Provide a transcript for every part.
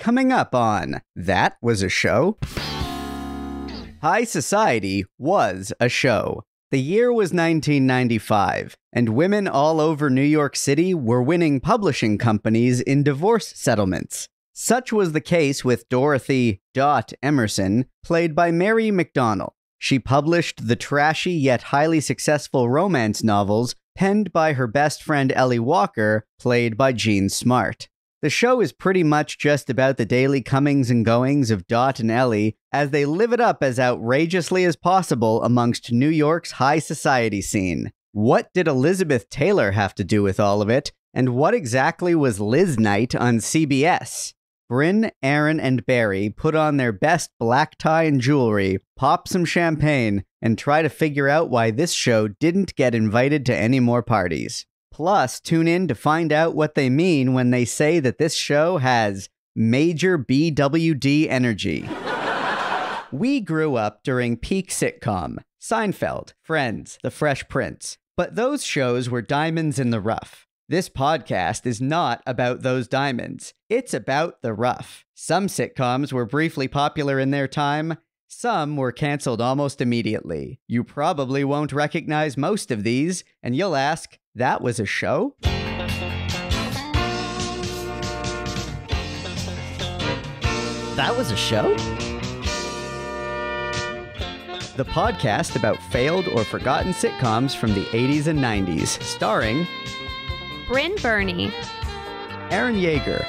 Coming up on That Was a Show. High Society was a show. The year was 1995, and women all over New York City were winning publishing companies in divorce settlements. Such was the case with Dorothy "Dot" Emerson, played by Mary McDonnell. She published the trashy yet highly successful romance novels penned by her best friend Ellie Walker, played by Jean Smart. The show is pretty much just about the daily comings and goings of Dot and Ellie as they live it up as outrageously as possible amongst New York's high society scene. What did Elizabeth Taylor have to do with all of it? And what exactly was Liz Knight on CBS? Bryn, Aaron, and Barry put on their best black tie and jewelry, pop some champagne, and try to figure out why this show didn't get invited to any more parties. Plus, tune in to find out what they mean when they say that this show has major BWD energy. We grew up during peak sitcom, Seinfeld, Friends, The Fresh Prince, but those shows were diamonds in the rough. This podcast is not about those diamonds. It's about the rough. Some sitcoms were briefly popular in their time. Some were canceled almost immediately. You probably won't recognize most of these, and you'll ask, that was a show? That was a show? The podcast about failed or forgotten sitcoms from the 80s and 90s, starring Bryn Burney, Aaron Yeager,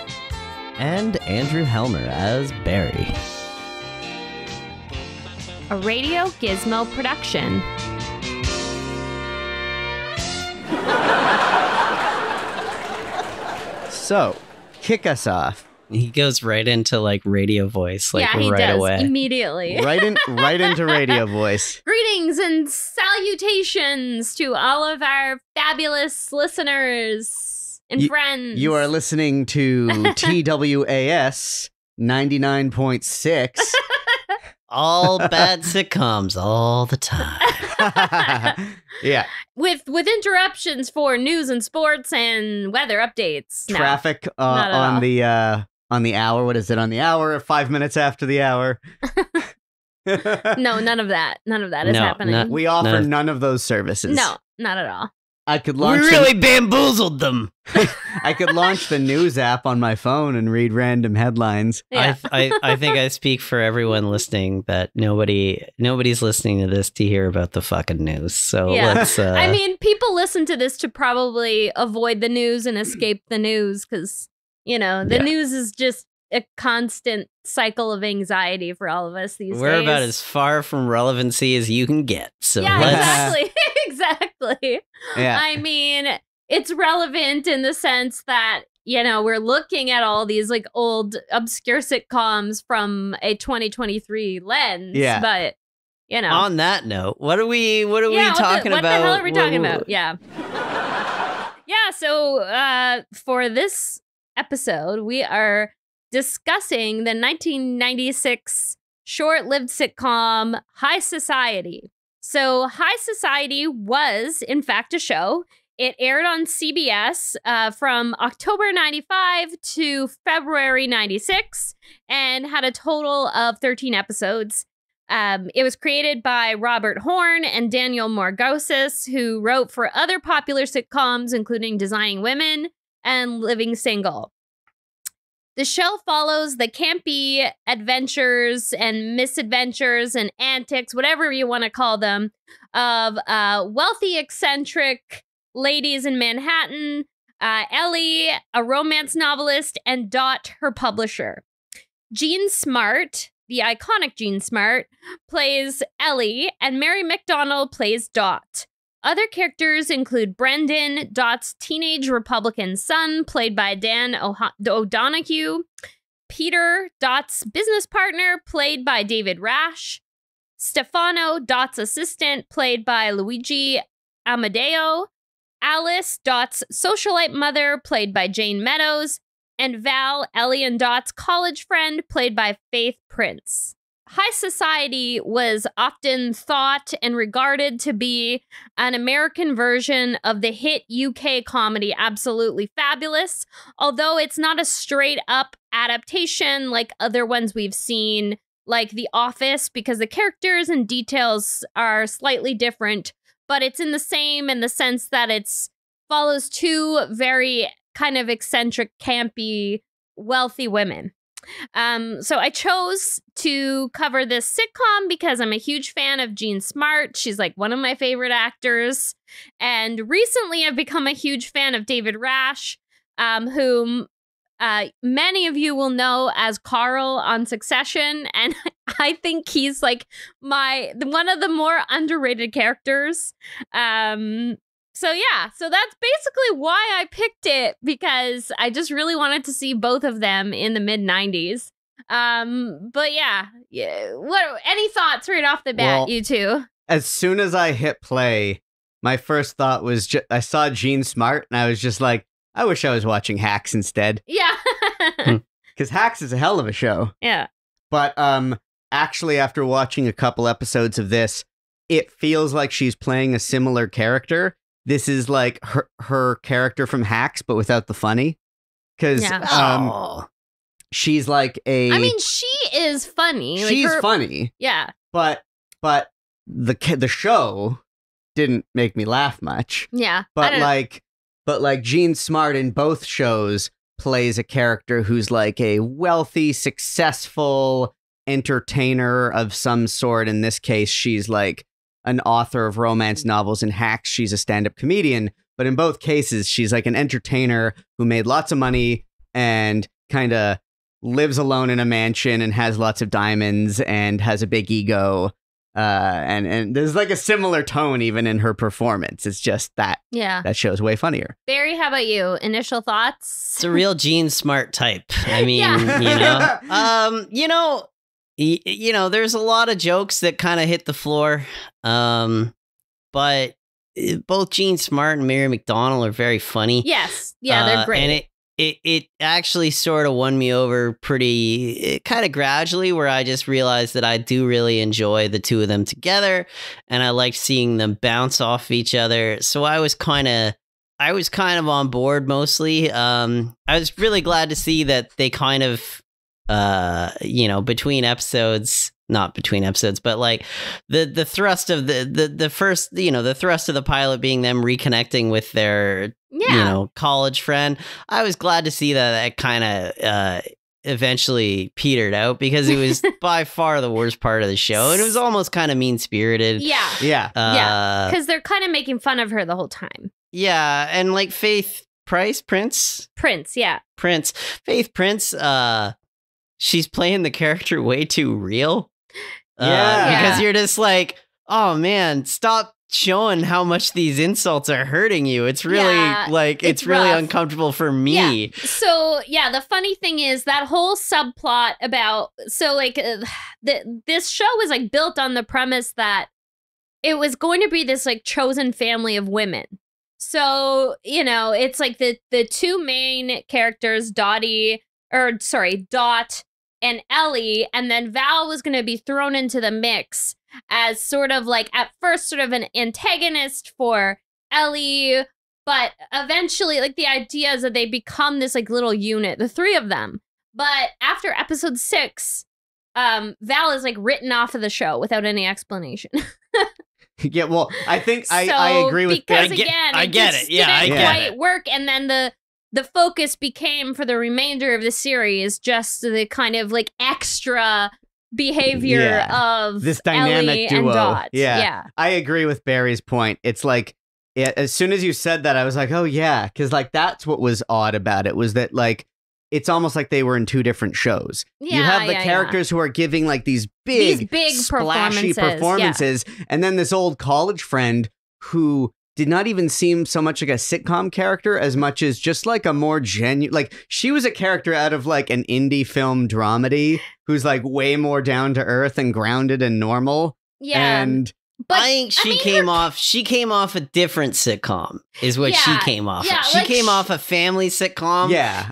and Andrew Helmer as Barry. A Radio Gizmo production. So, kick us off. He goes right into like radio voice, like yeah, he right does, away. Immediately. Right into radio voice. Greetings and salutations to all of our fabulous listeners and friends. You are listening to TWAS 99.6. All bad sitcoms all the time. Yeah. With interruptions for news and sports and weather updates. Traffic on the hour. What is it? On the hour? 5 minutes after the hour. No, none of that. None of that is happening. We offer none of those services. No, not at all. I could launch. We really bamboozled them. I could launch the news app on my phone and read random headlines. Yeah. I think I speak for everyone listening that nobody's listening to this to hear about the fucking news. So yeah. Let's. I mean, people listen to this to probably avoid the news and escape the news because you know the news is just a constant cycle of anxiety for all of us these days. We're about as far from relevancy as you can get. So yeah, exactly. Exactly. Yeah. I mean, it's relevant in the sense that, you know, we're looking at all these like old obscure sitcoms from a 2023 lens. Yeah. But, you know, on that note, what are we talking about? What the hell are we talking about? Yeah. Yeah. So for this episode, we are discussing the 1996 short-lived sitcom High Society. So High Society was, in fact, a show. It aired on CBS from October 95 to February 96 and had a total of 13 episodes. It was created by Robert Horn and Daniel Margosis, who wrote for other popular sitcoms, including Designing Women and Living Single. The show follows the campy adventures and misadventures and antics, whatever you want to call them, of wealthy, eccentric ladies in Manhattan, Ellie, a romance novelist, and Dot, her publisher. Jean Smart, the iconic Jean Smart, plays Ellie, and Mary McDonnell plays Dot. Other characters include Brendan, Dot's teenage Republican son, played by Dan O'Donoghue, Peter, Dot's business partner, played by David Rash, Stefano, Dot's assistant, played by Luigi Amadeo, Alice, Dot's socialite mother, played by Jane Meadows, and Val, Ellie and Dot's college friend, played by Faith Prince. high society was often thought and regarded to be an American version of the hit UK comedy Absolutely Fabulous, although it's not a straight up adaptation like other ones we've seen, like The Office, because the characters and details are slightly different, but it's in the same in the sense that it's follows two very kind of eccentric, campy, wealthy women. So I chose to cover this sitcom because I'm a huge fan of Jean Smart. She's like one of my favorite actors. And recently I've become a huge fan of David Rash, whom many of you will know as Carl on Succession. And I think he's like one of the more underrated characters. So yeah, so that's basically why I picked it, because I just really wanted to see both of them in the mid-90s. But yeah. What? Any thoughts right off the bat, well, you two? As soon as I hit play, my first thought was I saw Jean Smart, and I was just like, I wish I was watching Hacks instead. Yeah. Because Hacks is a hell of a show. Yeah. But actually, after watching a couple episodes of this, it feels like she's playing a similar character. This is like her character from Hacks, but without the funny. Because she's like a... I mean, she is funny. She's like funny. Yeah. But the show didn't make me laugh much. Yeah. But like Jean Smart in both shows plays a character who's like a wealthy, successful entertainer of some sort. In this case, she's like an author of romance novels, and Hacks, she's a stand-up comedian. But in both cases, she's like an entertainer who made lots of money and kind of lives alone in a mansion and has lots of diamonds and has a big ego. And there's like a similar tone even in her performance. It's just that that show's way funnier. Barry, how about you? Initial thoughts? It's a real Jean Smart type. I mean, you know, there's a lot of jokes that kind of hit the floor, but both Jean Smart and Mary McDonnell are very funny. Yes. Yeah, they're great. And it actually sort of won me over kind of gradually, where I just realized that I do really enjoy the two of them together, and I liked seeing them bounce off each other. So I was kind of on board mostly. I was really glad to see that they kind of... between episodes, not between episodes, but like the thrust of the first, the thrust of the pilot being them reconnecting with their, college friend. I was glad to see that kind of eventually petered out, because it was by far the worst part of the show. And it was almost kind of mean spirited. Yeah. Yeah. Because they're kind of making fun of her the whole time. Yeah. And like Faith Prince. She's playing the character way too real. Because you're just like, oh man, stop showing how much these insults are hurting you. It's really it's really uncomfortable for me. Yeah. So yeah, the funny thing is that whole subplot about, so like this show was like built on the premise that it was going to be this like chosen family of women. So, it's like the two main characters, Dot and Ellie, and then Val was going to be thrown into the mix as sort of like at first sort of an antagonist for Ellie, but eventually like the idea is that they become this like little unit, the three of them. But after episode 6, Val is like written off of the show without any explanation. Yeah, well, I think I agree with that. Because again, I get it. Yeah, I get it. Work, and then the focus became for the remainder of the series just the kind of like extra behavior of this dynamic duo. And Dot. Yeah, I agree with Barry's point. It's like, as soon as you said that, I was like, oh yeah, because like that's what was odd about it, was that like it's almost like they were in two different shows. Yeah, you have the characters who are giving like these big splashy performances, and then this old college friend who did not even seem so much like a sitcom character as much as just like a more genuine, like she was a character out of like an indie film dramedy who's like way more down to earth and grounded and normal. Yeah. And but I think she came off a different sitcom is what she came off. Yeah, of. She came off a family sitcom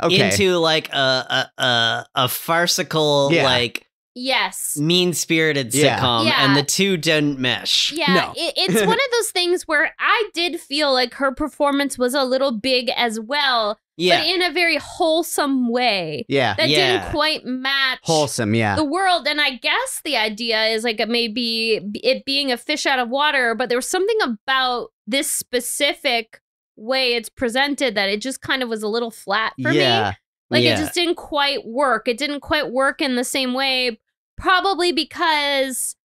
into like a farcical, like Yes. Mean-spirited sitcom, and the two didn't mesh. Yeah, no. It's one of those things where I did feel like her performance was a little big as well, but in a very wholesome way. Yeah. That didn't quite match the world. And I guess the idea is like maybe it being a fish out of water, but there was something about this specific way it's presented that it just kind of was a little flat for me. Like, it just didn't quite work. It didn't quite work in the same way, probably because,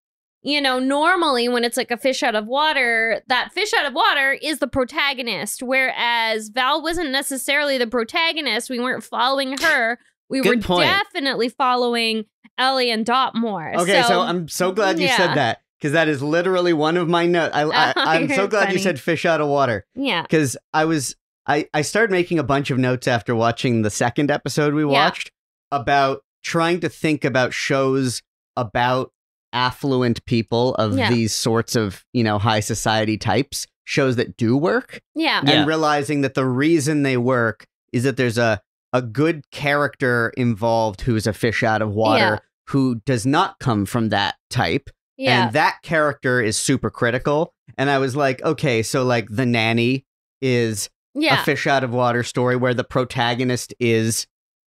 you know, normally when it's like a fish out of water, that fish out of water is the protagonist, whereas Val wasn't necessarily the protagonist. We weren't following her. We were definitely following Ellie and Dot more. Okay, so I'm so glad you said that, because that is literally one of my notes. I'm so glad you said fish out of water. Yeah. Because I started making a bunch of notes after watching the second episode we watched about trying to think about shows about affluent people of these sorts of, you know, high society types, shows that do work. Yeah. And realizing that the reason they work is that there's a good character involved who is a fish out of water who does not come from that type. Yeah. And that character is super critical. And I was like, okay, so like The Nanny is... a fish out of water story where the protagonist is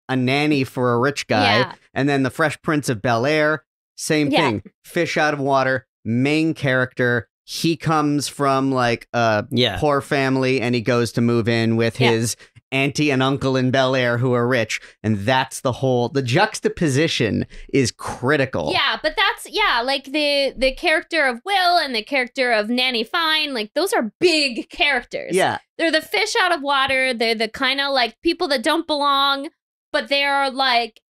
a nanny for a rich guy. Yeah. And then The Fresh Prince of Bel-Air, same thing. Fish out of water, main character. He comes from like a poor family and he goes to move in with his auntie and uncle in Bel-Air who are rich. And that's the whole, the juxtaposition is critical. Yeah, but that's, like the character of Will and the character of Nanny Fine, like those are big characters. Yeah. They're the fish out of water. They're the kind of like people that don't belong, but they're like,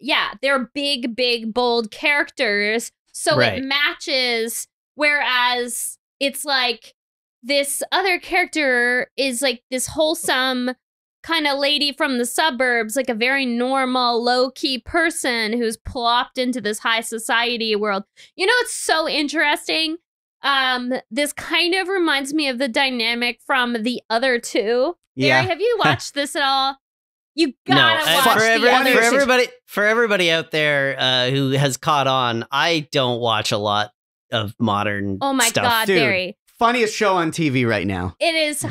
they're big, big, bold characters. So it matches, whereas it's like this other character is like this wholesome kind of lady from the suburbs, like a very normal, low-key person who's plopped into this high society world. You know, it's so interesting. This kind of reminds me of the dynamic from The Other Two. Yeah. Have you watched this at all? You gotta watch for everybody out there who has caught on, I don't watch a lot of modern stuff. God, dude, Barry. Funniest show on TV right now. It is...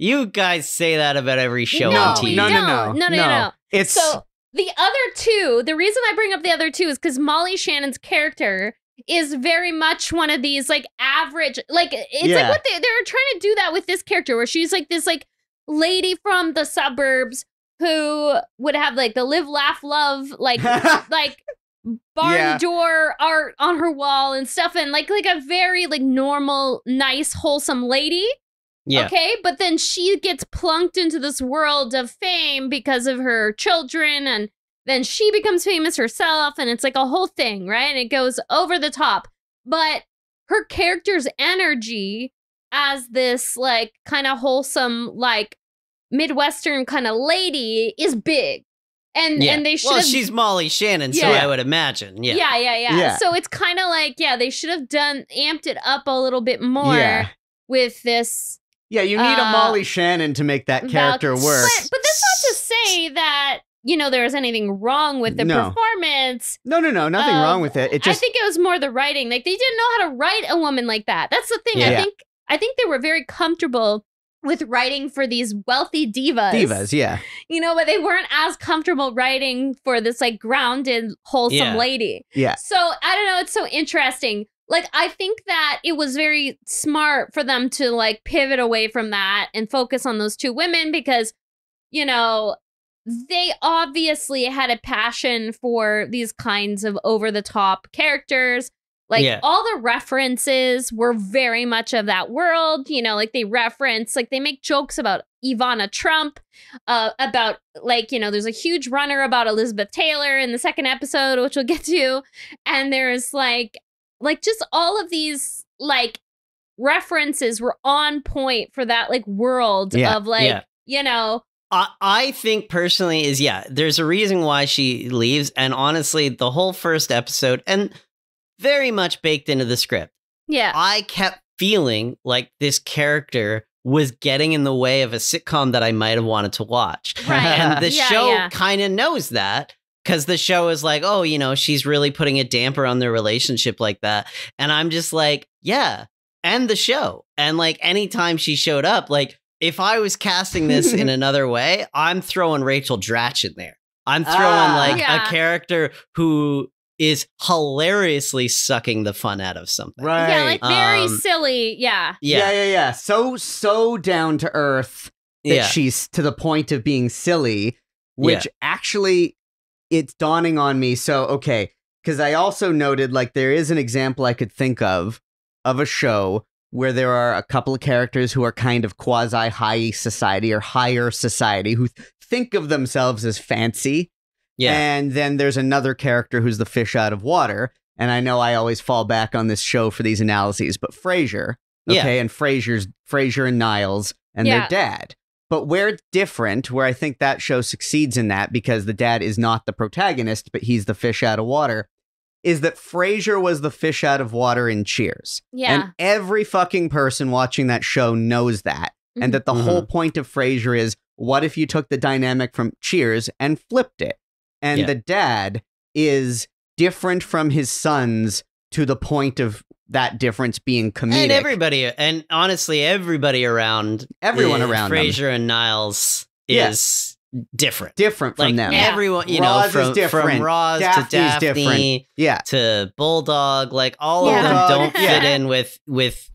You guys say that about every show on TV. No. It's so The Other Two. The reason I bring up The Other Two is because Molly Shannon's character is very much one of these like average, like it's like what they're trying to do that with this character, where she's like this like lady from the suburbs who would have like the live, laugh, love, like like barn door art on her wall and stuff, and like a very like normal, nice, wholesome lady. Yeah. Okay, but then she gets plunked into this world of fame because of her children, and then she becomes famous herself, and it's like a whole thing, right? And it goes over the top. But her character's energy as this like kind of wholesome, like Midwestern kind of lady is big. And they should have... Well, she's Molly Shannon, so I would imagine. Yeah. So it's kind of like, they should have amped it up a little bit more with this. Yeah, you need a Molly Shannon to make that character work. But that's not to say that, you know, there was anything wrong with the performance. No, nothing wrong with it. I think it was more the writing. Like, they didn't know how to write a woman like that. That's the thing. Yeah. I think they were very comfortable with writing for these wealthy divas. You know, but they weren't as comfortable writing for this, like, grounded, wholesome lady. Yeah. So, I don't know. It's so interesting. Like, I think that it was very smart for them to, like, pivot away from that and focus on those two women because, you know, they obviously had a passion for these kinds of over-the-top characters. Like, all the references were very much of that world. You know, like, they reference, like, they make jokes about Ivana Trump, about, like, you know, there's a huge runner about Elizabeth Taylor in the second episode, which we'll get to. And there's, like just all of these like references were on point for that like world of like, you know, I think personally is, there's a reason why she leaves. And honestly, the whole first episode and very much baked into the script. Yeah. I kept feeling like this character was getting in the way of a sitcom that I might have wanted to watch. Right. And the show kind of knows that. because the show is like, oh, you know, she's really putting a damper on their relationship like that. And I'm just like, yeah, and the show. And like anytime she showed up, like if I was casting this in another way, I'm throwing Rachel Dratch in there. I'm throwing a character who is hilariously sucking the fun out of something. Right. Yeah, like very silly. Yeah. Yeah. So down to earth that she's to the point of being silly, which actually it's dawning on me. So, okay, because I also noted like there is an example I could think of a show where there are a couple of characters who are kind of quasi high society or higher society who think of themselves as fancy. Yeah. And then there's another character who's the fish out of water. And I know I always fall back on this show for these analyses, but Frasier, and Frasier and Niles and their dad. But where it's different, where I think that show succeeds in that because the dad is not the protagonist, but he's the fish out of water, is that Frasier was the fish out of water in Cheers. Yeah. And every fucking person watching that show knows that. Mm-hmm. And that the whole point of Frasier is, what if you took the dynamic from Cheers and flipped it? And the dad is different from his sons to the point of that difference being comedic. And everybody, and honestly, everyone around Frasier and Niles is different. Different from them. Everyone, you know, from Roz to Daphne to Bulldog, like all of them don't fit in with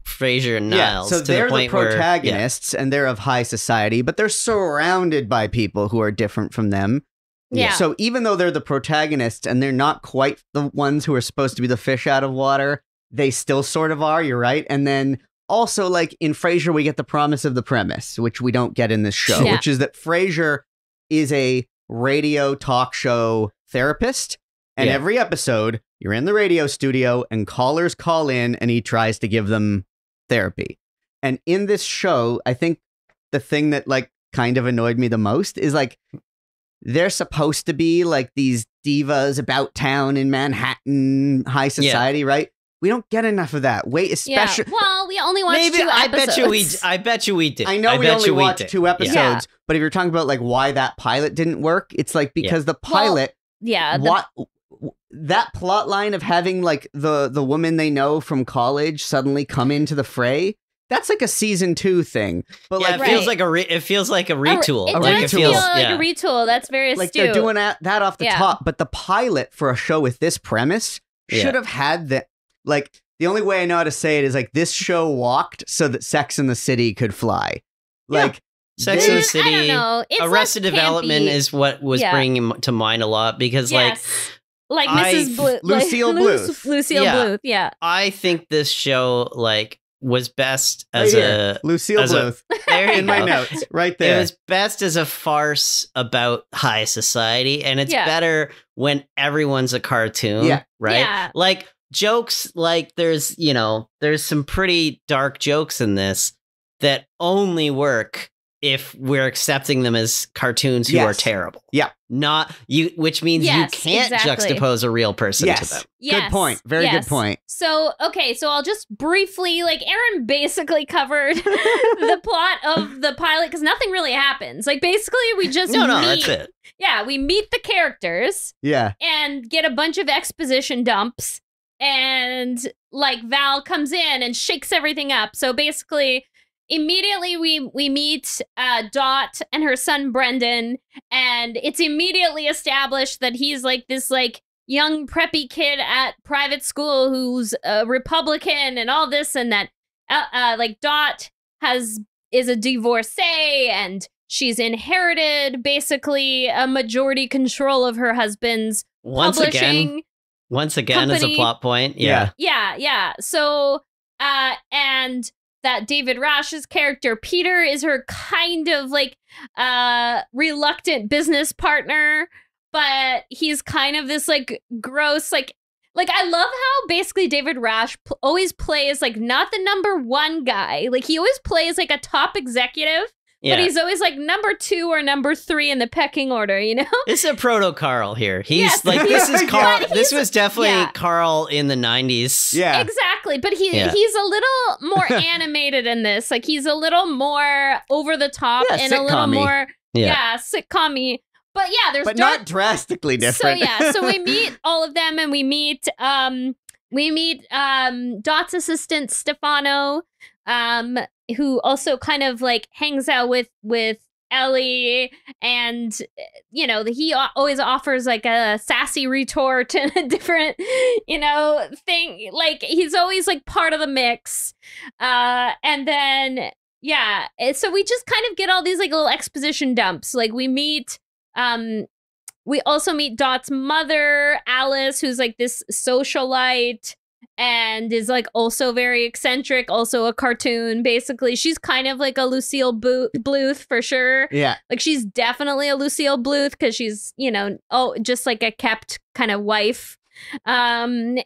Frasier and Niles. So they're the protagonists and they're of high society, but they're surrounded by people who are different from them. Yeah. So even though they're the protagonists and they're not quite the ones who are supposed to be the fish out of water, they still sort of are. You're right. And then also like in Frasier, we get the promise of the premise, which we don't get in this show, which is that Frasier is a radio talk show therapist. And every episode you're in the radio studio and callers call in and he tries to give them therapy. And in this show, I think the thing that like kind of annoyed me the most is like, they're supposed to be like these divas about town in Manhattan, high society, right? We don't get enough of that. Wait, especially well, we only watched two episodes. I bet you we did. I know I we only watched we two episodes, but if you're talking about like why that pilot didn't work, it's like because the pilot, that plot line of having like the woman they know from college suddenly come into the fray. That's like a season 2 thing, but like it feels like a retool. It does feel like a retool. That's very astute. Like they're doing that off the top, but the pilot for a show with this premise should have had that. Like the only way I know how to say it is like this show walked so that Sex and the City could fly. Like Sex and the City, Arrested Development is what was bringing to mind a lot because like Mrs. Lucille Bluth. Yeah, I think this show was best as Lucille Bluth. There you go. In my notes, right there. It was best as a farce about high society, and it's better when everyone's a cartoon, right? Yeah. Like jokes, like there's some pretty dark jokes in this that only work if we're accepting them as cartoons who are terrible. Yeah. Not you, which means you can't juxtapose a real person to them. Yes. Good point. Very good point. So, okay. So I'll just briefly, Aaron basically covered the plot of the pilot because nothing really happens. Like basically we just meet. That's it. Yeah. We meet the characters. Yeah. And get a bunch of exposition dumps and Val comes in and shakes everything up. So basically immediately we meet Dot and her son Brendan, and it's immediately established that he's this young preppy kid at private school who's a Republican and all this, and that Dot is a divorcee and she's inherited basically a majority control of her husband's publishing company. As a plot point. Yeah. So and that David Rash's character, Peter, is her kind of reluctant business partner, but he's kind of this gross, I love how basically David Rash always plays not the number one guy. Like he always plays a top executive, but he's always number 2 or number 3 in the pecking order, you know? This is a proto Carl here. He's this is Carl. This was definitely Carl in the 90s. Yeah, exactly. But he's a little more animated in this. Like he's a little more over the top and sitcom-y. A little more sitcom-y. But yeah, there's not drastically different. So yeah, so we meet all of them, and we meet Dot's assistant Stefano, who also kind of like hangs out with Ellie, and you know, he always offers like a sassy retort and a different, you know, thing. Like he's always like part of the mix, and then yeah, so we just kind of get all these like little exposition dumps. Like we meet. We also meet Dot's mother, Alice, who's like this socialite and is like also very eccentric, also a cartoon, basically. She's kind of like a Lucille Bluth for sure. Yeah. Like she's definitely a Lucille Bluth because she's, you know, just like a kept kind of wife. And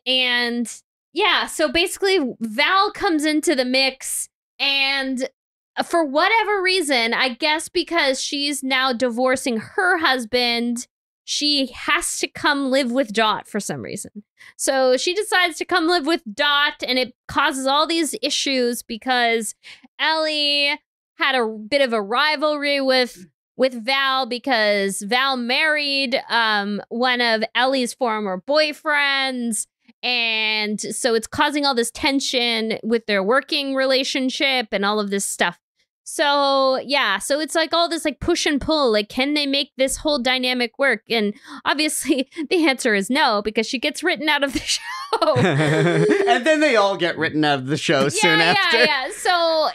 yeah, so basically Val comes into the mix, and for whatever reason, I guess because she's now divorcing her husband, she has to come live with Dot for some reason. So she decides to come live with Dot, and it causes all these issues because Ellie had a bit of a rivalry with Val because Val married one of Ellie's former boyfriends. And so it's causing all this tension with their working relationship and all of this stuff. So yeah, so it's like all this like push and pull, like can they make this whole dynamic work? And obviously the answer is no, because she gets written out of the show. And then they all get written out of the show soon after. Yeah. So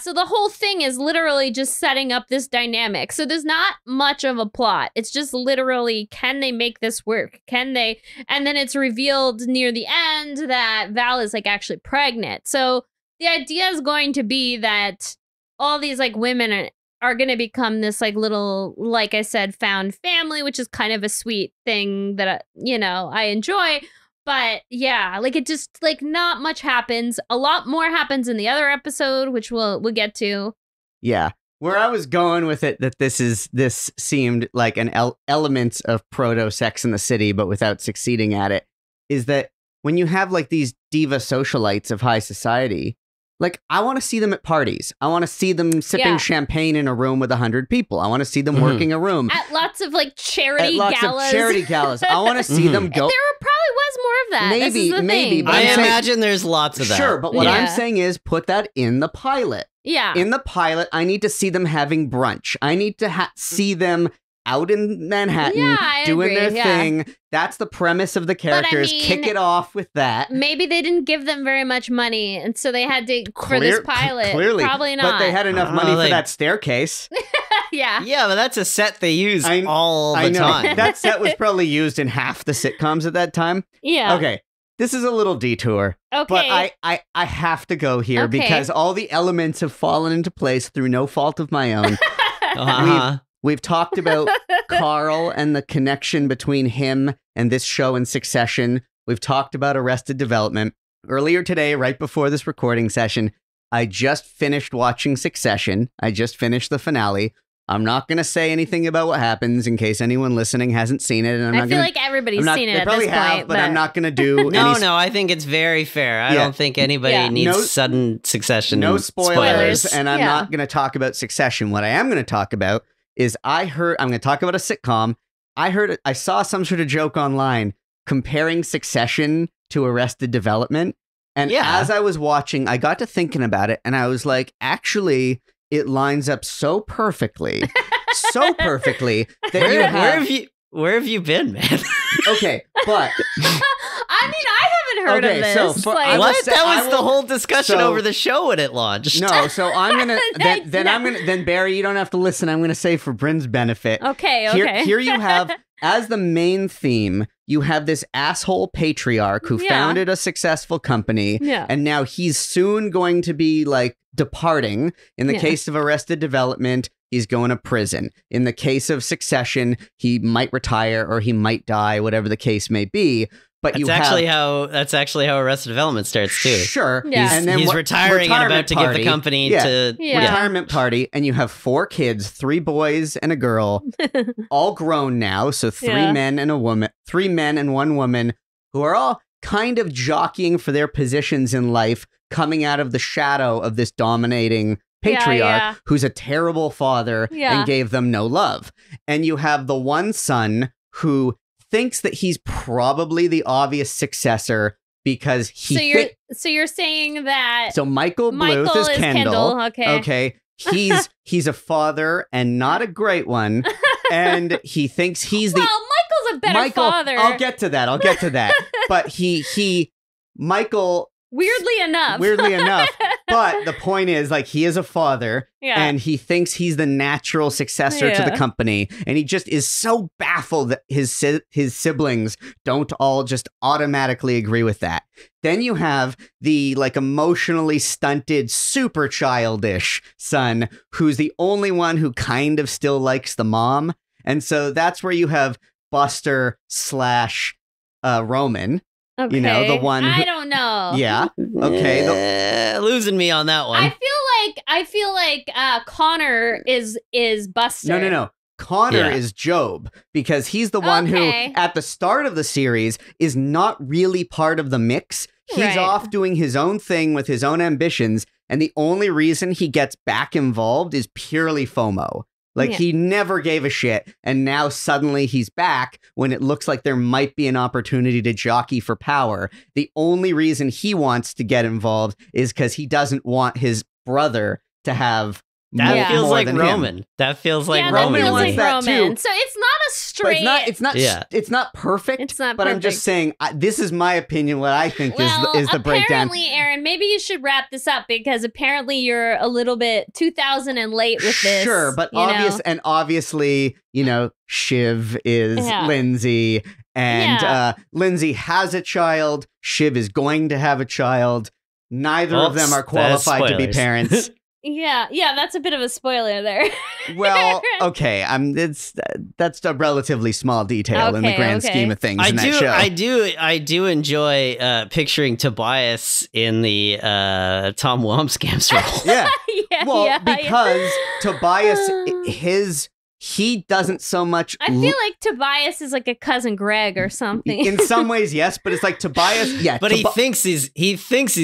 so the whole thing is literally just setting up this dynamic. So there's not much of a plot. It's just literally, can they make this work? Can they? And then it's revealed near the end that Val is like actually pregnant. So the idea is going to be that all these like women are going to become this like little, like I said, found family, which is kind of a sweet thing that, you know, I enjoy. But yeah, like it just like not much happens. A lot more happens in the other episode, which we'll get to. Yeah. Where I was going with it, that this seemed like an element of proto Sex and the City, but without succeeding at it, is that when you have like these diva socialites of high society, like, I want to see them at parties. I want to see them sipping champagne in a room with 100 people. I want to see them working a room. At lots of, like, charity galas. I want to see them go. There probably was more of that. Maybe. But I imagine there's lots of that. Sure, but what I'm saying is put that in the pilot. Yeah. In the pilot, I need to see them having brunch. I need to see them out in Manhattan, doing their thing. That's the premise of the characters. I mean, kick it off with that. Maybe they didn't give them very much money, and so they had to for this pilot. Clearly, probably not. But they had enough money for that staircase. Yeah, but that's a set they use all the time. That set was probably used in half the sitcoms at that time. Yeah. Okay. This is a little detour, but I have to go here because all the elements have fallen into place through no fault of my own. We've talked about Carl and the connection between him and this show in Succession. We've talked about Arrested Development. Earlier today, right before this recording session, I just finished watching Succession. I just finished the finale. I'm not going to say anything about what happens in case anyone listening hasn't seen it. And I feel like everybody's seen it at this point. They probably have, but I'm not going to do No, I think it's very fair. I don't think anybody needs sudden Succession. No spoilers. And I'm not going to talk about Succession. What I am going to talk about is I'm going to talk about a sitcom. I saw some sort of joke online comparing Succession to Arrested Development. And as I was watching, I got to thinking about it. And I was like, actually, it lines up so perfectly, so perfectly. That where have you been, man? Okay, but... I mean, I haven't heard of this. So that was the whole discussion over the show when it launched. No, so I'm gonna then Barry, you don't have to listen. I'm gonna say for Bryn's benefit. Okay, Here you have as the main theme, you have this asshole patriarch who founded a successful company, and now he's soon going to be like departing. In the case of Arrested Development, he's going to prison. In the case of Succession, he might retire or he might die, whatever the case may be. But that's actually how Arrested Development starts too. Sure, he's retiring and about to give the company to retirement party, and you have 4 kids, 3 boys and a girl, all grown now. So 3 men and a woman, 3 men and 1 woman, who are all kind of jockeying for their positions in life, coming out of the shadow of this dominating patriarch who's a terrible father and gave them no love. And you have the one son who thinks that he's probably the obvious successor because he... So you're saying that... So Michael Bluth is Kendall. Okay. He's a father and not a great one. And he thinks he's the... Well, Michael's a better father. I'll get to that. But Michael... Weirdly enough. But the point is, like, he is a father and he thinks he's the natural successor to the company. And he just is so baffled that his siblings don't all just automatically agree with that. Then you have the, like, emotionally stunted, super childish son who's the only one who kind of still likes the mom. And so that's where you have Buster / Roman. Okay. You know, the one who, I don't know. Yeah. Okay. Losing me on that one. I feel like Connor is Buster. No. Connor is Job, because he's the one who at the start of the series is not really part of the mix. He's off doing his own thing with his own ambitions. And the only reason he gets back involved is purely FOMO. Like, he never gave a shit, and now suddenly he's back when it looks like there might be an opportunity to jockey for power. The only reason he wants to get involved is because he doesn't want his brother to have more than Roman. That feels like Roman. That feels like Roman. So it's not a straight... It's not perfect. I'm just saying, this is my opinion, what I think is the breakdown. Apparently, Aaron, maybe you should wrap this up, because apparently you're a little bit 2000 and late with this. Sure, but obviously, you know, Shiv is Lindsay, and Lindsay has a child. Shiv is going to have a child. Neither of them are qualified to be parents. Yeah, that's a bit of a spoiler there. Well, okay, that's a relatively small detail in the grand scheme of things in that show. I do enjoy picturing Tobias in the Tom Wamsgams role. Tobias, he doesn't so much... I feel like Tobias is like a cousin Greg or something. In some ways, yes, but it's like Tobias... Yeah, but he thinks he's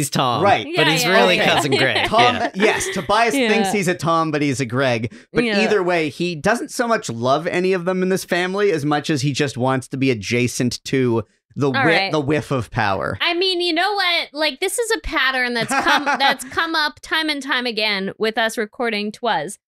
Tom. Right. Yeah, but he's really cousin Greg. Tom, yes, Tobias thinks he's a Tom, but he's a Greg. But either way, he doesn't so much love any of them in this family as much as he just wants to be adjacent to... The whiff of power. I mean, you know what? Like, this is a pattern that's come up time and time again with us recording Twas.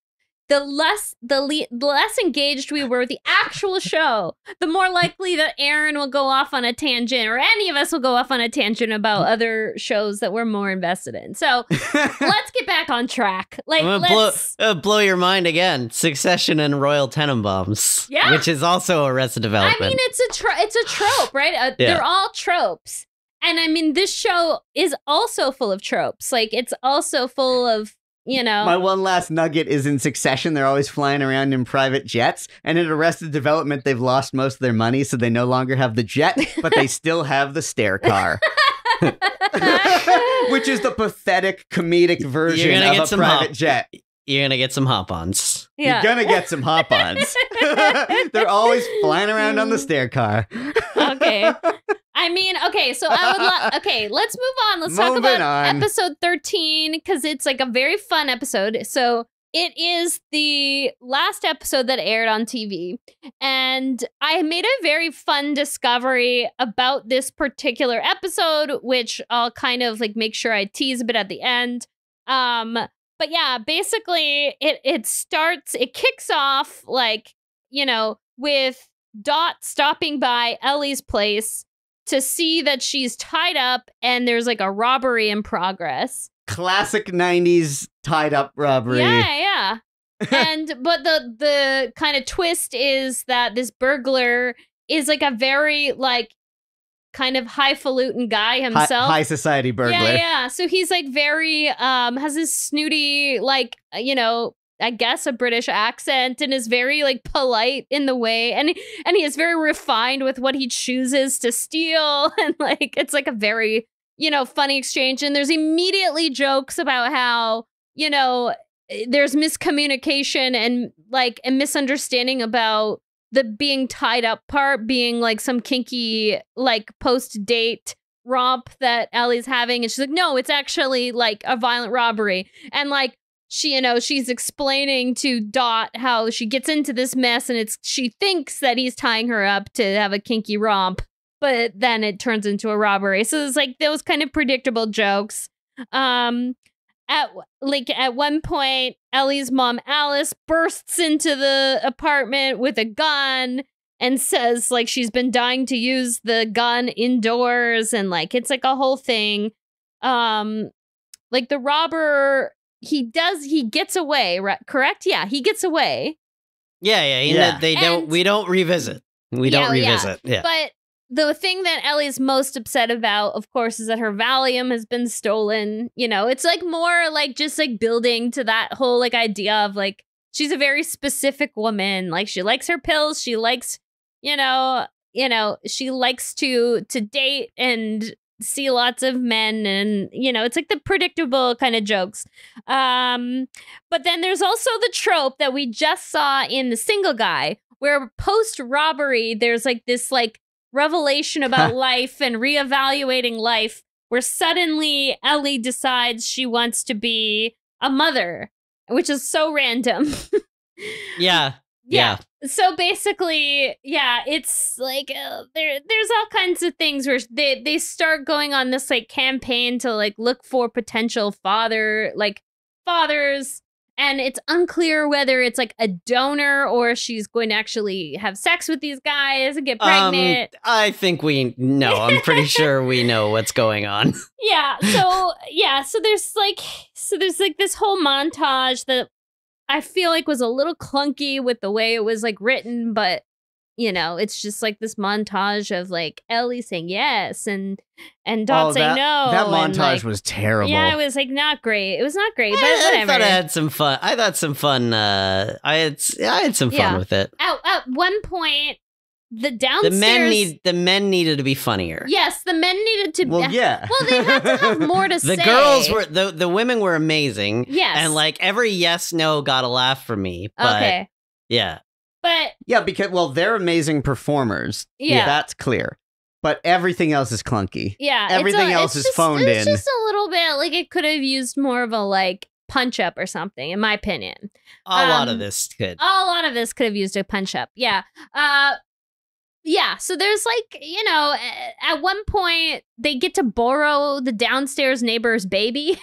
The less engaged we were with the actual show, the more likely that Aaron will go off on a tangent, or any of us will go off on a tangent about other shows that we're more invested in. So let's get back on track. Like, blow your mind again. Succession and Royal Tenenbaums, which is also Arrested Development. I mean, it's a trope, right? They're all tropes. And I mean, this show is also full of tropes. Like, it's also full of... You know, my one last nugget is, in Succession, they're always flying around in private jets, and in Arrested Development, they've lost most of their money, so they no longer have the jet, but they still have the stair car. Which is the pathetic, comedic version of a private jet. You're going to get some hop-ons. Yeah. You're going to get some hop-ons. They're always flying around on the stair car. Okay. I mean, okay, so let's move on. Let's talk about episode 13, because it's like a very fun episode. So it is the last episode that aired on TV. And I made a very fun discovery about this particular episode, which I'll kind of like make sure I tease a bit at the end. But yeah, basically it kicks off, like, you know, with Dot stopping by Ellie's place to see that she's tied up and there's like a robbery in progress. Classic 90s tied up robbery. Yeah. But the kind of twist is that this burglar is like a very like kind of highfalutin guy himself. High society burglar. Yeah. So he's like very, has this snooty, like, you know, I guess a British accent, and is very like polite in the way, and he is very refined with what he chooses to steal, and like it's like a very, you know, funny exchange, and there's immediately jokes about how, you know, there's miscommunication and like a misunderstanding about the being tied up part being like some kinky like post-date romp that Ellie's having, and she's like, no, it's actually like a violent robbery, and like she, you know, she's explaining to Dot how she gets into this mess, and it's, she thinks that he's tying her up to have a kinky romp, but then it turns into a robbery. So it's like those kind of predictable jokes. At one point, Ellie's mom, Alice, bursts into the apartment with a gun and says, like, she's been dying to use the gun indoors. And like, it's like a whole thing. Like the robber, he gets away, right? Correct? Yeah. He gets away. Yeah. Yeah. We don't revisit. Yeah. But the thing that Ellie's most upset about, of course, is that her Valium has been stolen. You know, it's like more like just like building to that whole like idea of like, she's a very specific woman. Like she likes her pills. She likes, you know, she likes to date and see lots of men. And, you know, it's like the predictable kind of jokes. But then there's also the trope that we just saw in The Single Guy, where post robbery, there's like this like revelation about life and reevaluating life, where suddenly Ellie decides she wants to be a mother, which is so random. Yeah. So basically, yeah, it's like there's all kinds of things where they start going on this like campaign to like look for potential fathers. And it's unclear whether it's like a donor or she's going to actually have sex with these guys and get pregnant. I'm pretty sure we know what's going on. So there's this whole montage that I feel like was a little clunky with the way it was like written, but you know, it's just like this montage of like Ellie saying yes and Dot saying no. That montage was terrible. Yeah, it was like not great. It was not great, but whatever. I had some fun with it. At one point, the men needed to be funnier. Yes, the men needed to. Well, yeah. Well, they had to have more to say. The women were amazing. Yes, and like every yes no got a laugh from me. But, okay. Yeah. But yeah, because, well, they're amazing performers. Yeah. That's clear. But everything else is clunky. Yeah. Everything else is phoned in. It's just a little bit like it could have used more of a like punch up or something, in my opinion. A lot of this could have used a punch up. Yeah. Yeah. So there's like, you know, at one point they get to borrow the downstairs neighbor's baby,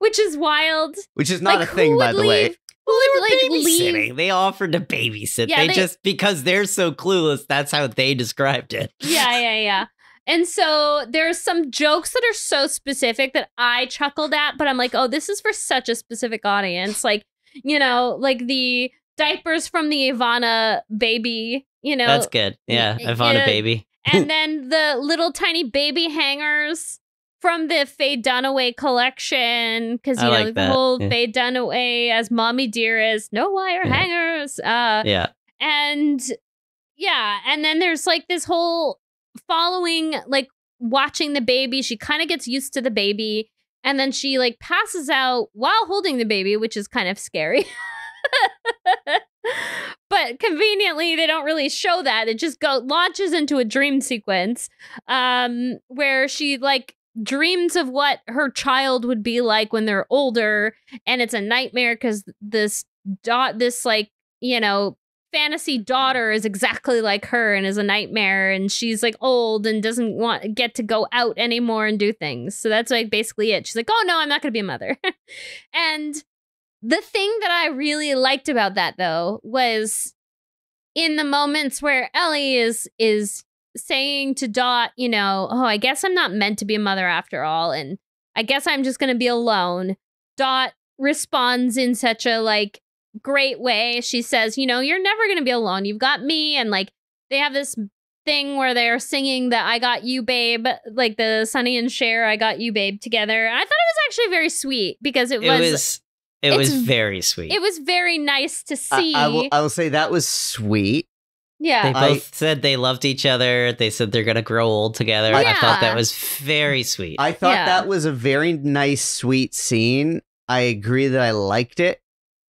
which is wild. Which is not like, a thing, by the way. Well, they were like babysitting. They offered to babysit. Yeah, they just, because they're so clueless, that's how they described it. Yeah. And so there's some jokes that are so specific that I chuckled at, but I'm like, oh, this is for such a specific audience. Like, you know, like the diapers from the Ivana baby, you know. That's good. Yeah, Ivana baby. And then the little tiny baby hangers from the Faye Dunaway collection, because you know, like the whole Faye Dunaway as Mommy Dearest, no wire hangers. And then there's like this whole following, like watching the baby. She kind of gets used to the baby, and then she like passes out while holding the baby, which is kind of scary. But conveniently, they don't really show that. It just launches into a dream sequence where she like dreams of what her child would be like when they're older, and it's a nightmare because this like, you know, fantasy daughter is exactly like her and is a nightmare, and she's like old and doesn't get to go out anymore and do things. So that's like basically it. She's like, oh no, I'm not gonna be a mother. And the thing that I really liked about that, though, was in the moments where Ellie is saying to Dot, you know, oh, I guess I'm not meant to be a mother after all, and I guess I'm just going to be alone. Dot responds in such a like great way. She says, you know, you're never going to be alone. You've got me. And like they have this thing where they're singing the I Got You Babe, like the Sonny and Cher I Got You Babe together. And I thought it was actually very sweet because it was very sweet. It was very nice to see. I will say that was sweet. Yeah, they both said they loved each other. They said they're going to grow old together. Yeah. I thought that was very sweet. I thought that was a very nice, sweet scene. I agree that I liked it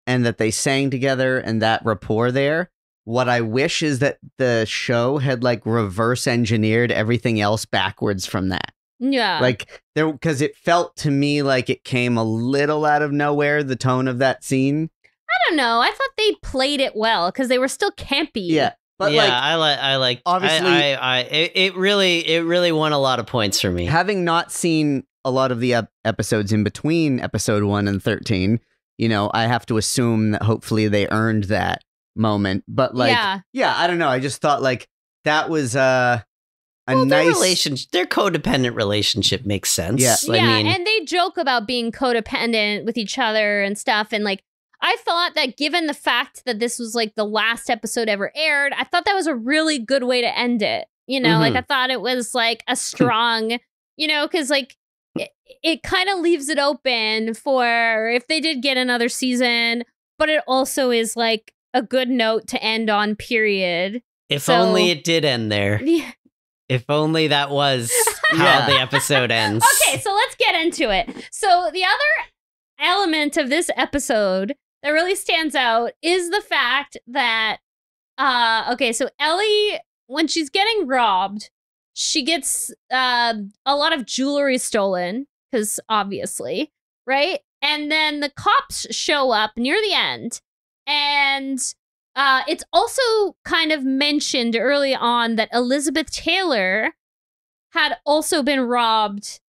and that they sang together and that rapport there. What I wish is that the show had like reverse engineered everything else backwards from that. Yeah. Like, there, because it felt to me like it came a little out of nowhere, the tone of that scene. I don't know. I thought they played it well because they were still campy. Yeah. But yeah, like, I like. Obviously, it really won a lot of points for me. Having not seen a lot of the episodes in between episode 1 and 13, you know, I have to assume that hopefully they earned that moment. But like, yeah, I don't know. I just thought like that was nice relationship. Their codependent relationship makes sense. Yeah, I mean, and they joke about being codependent with each other and stuff, and like. I thought that given the fact that this was like the last episode ever aired, I thought that was a really good way to end it. You know, like I thought it was like a strong, you know, because like it kind of leaves it open for if they did get another season, but it also is like a good note to end on, period. If only it did end there. Yeah. If only that was how the episode ends. Okay, so let's get into it. So the other element of this episode that really stands out is the fact that, so Ellie, when she's getting robbed, she gets a lot of jewelry stolen, because obviously, right? And then the cops show up near the end, and it's also kind of mentioned early on that Elizabeth Taylor had also been robbed,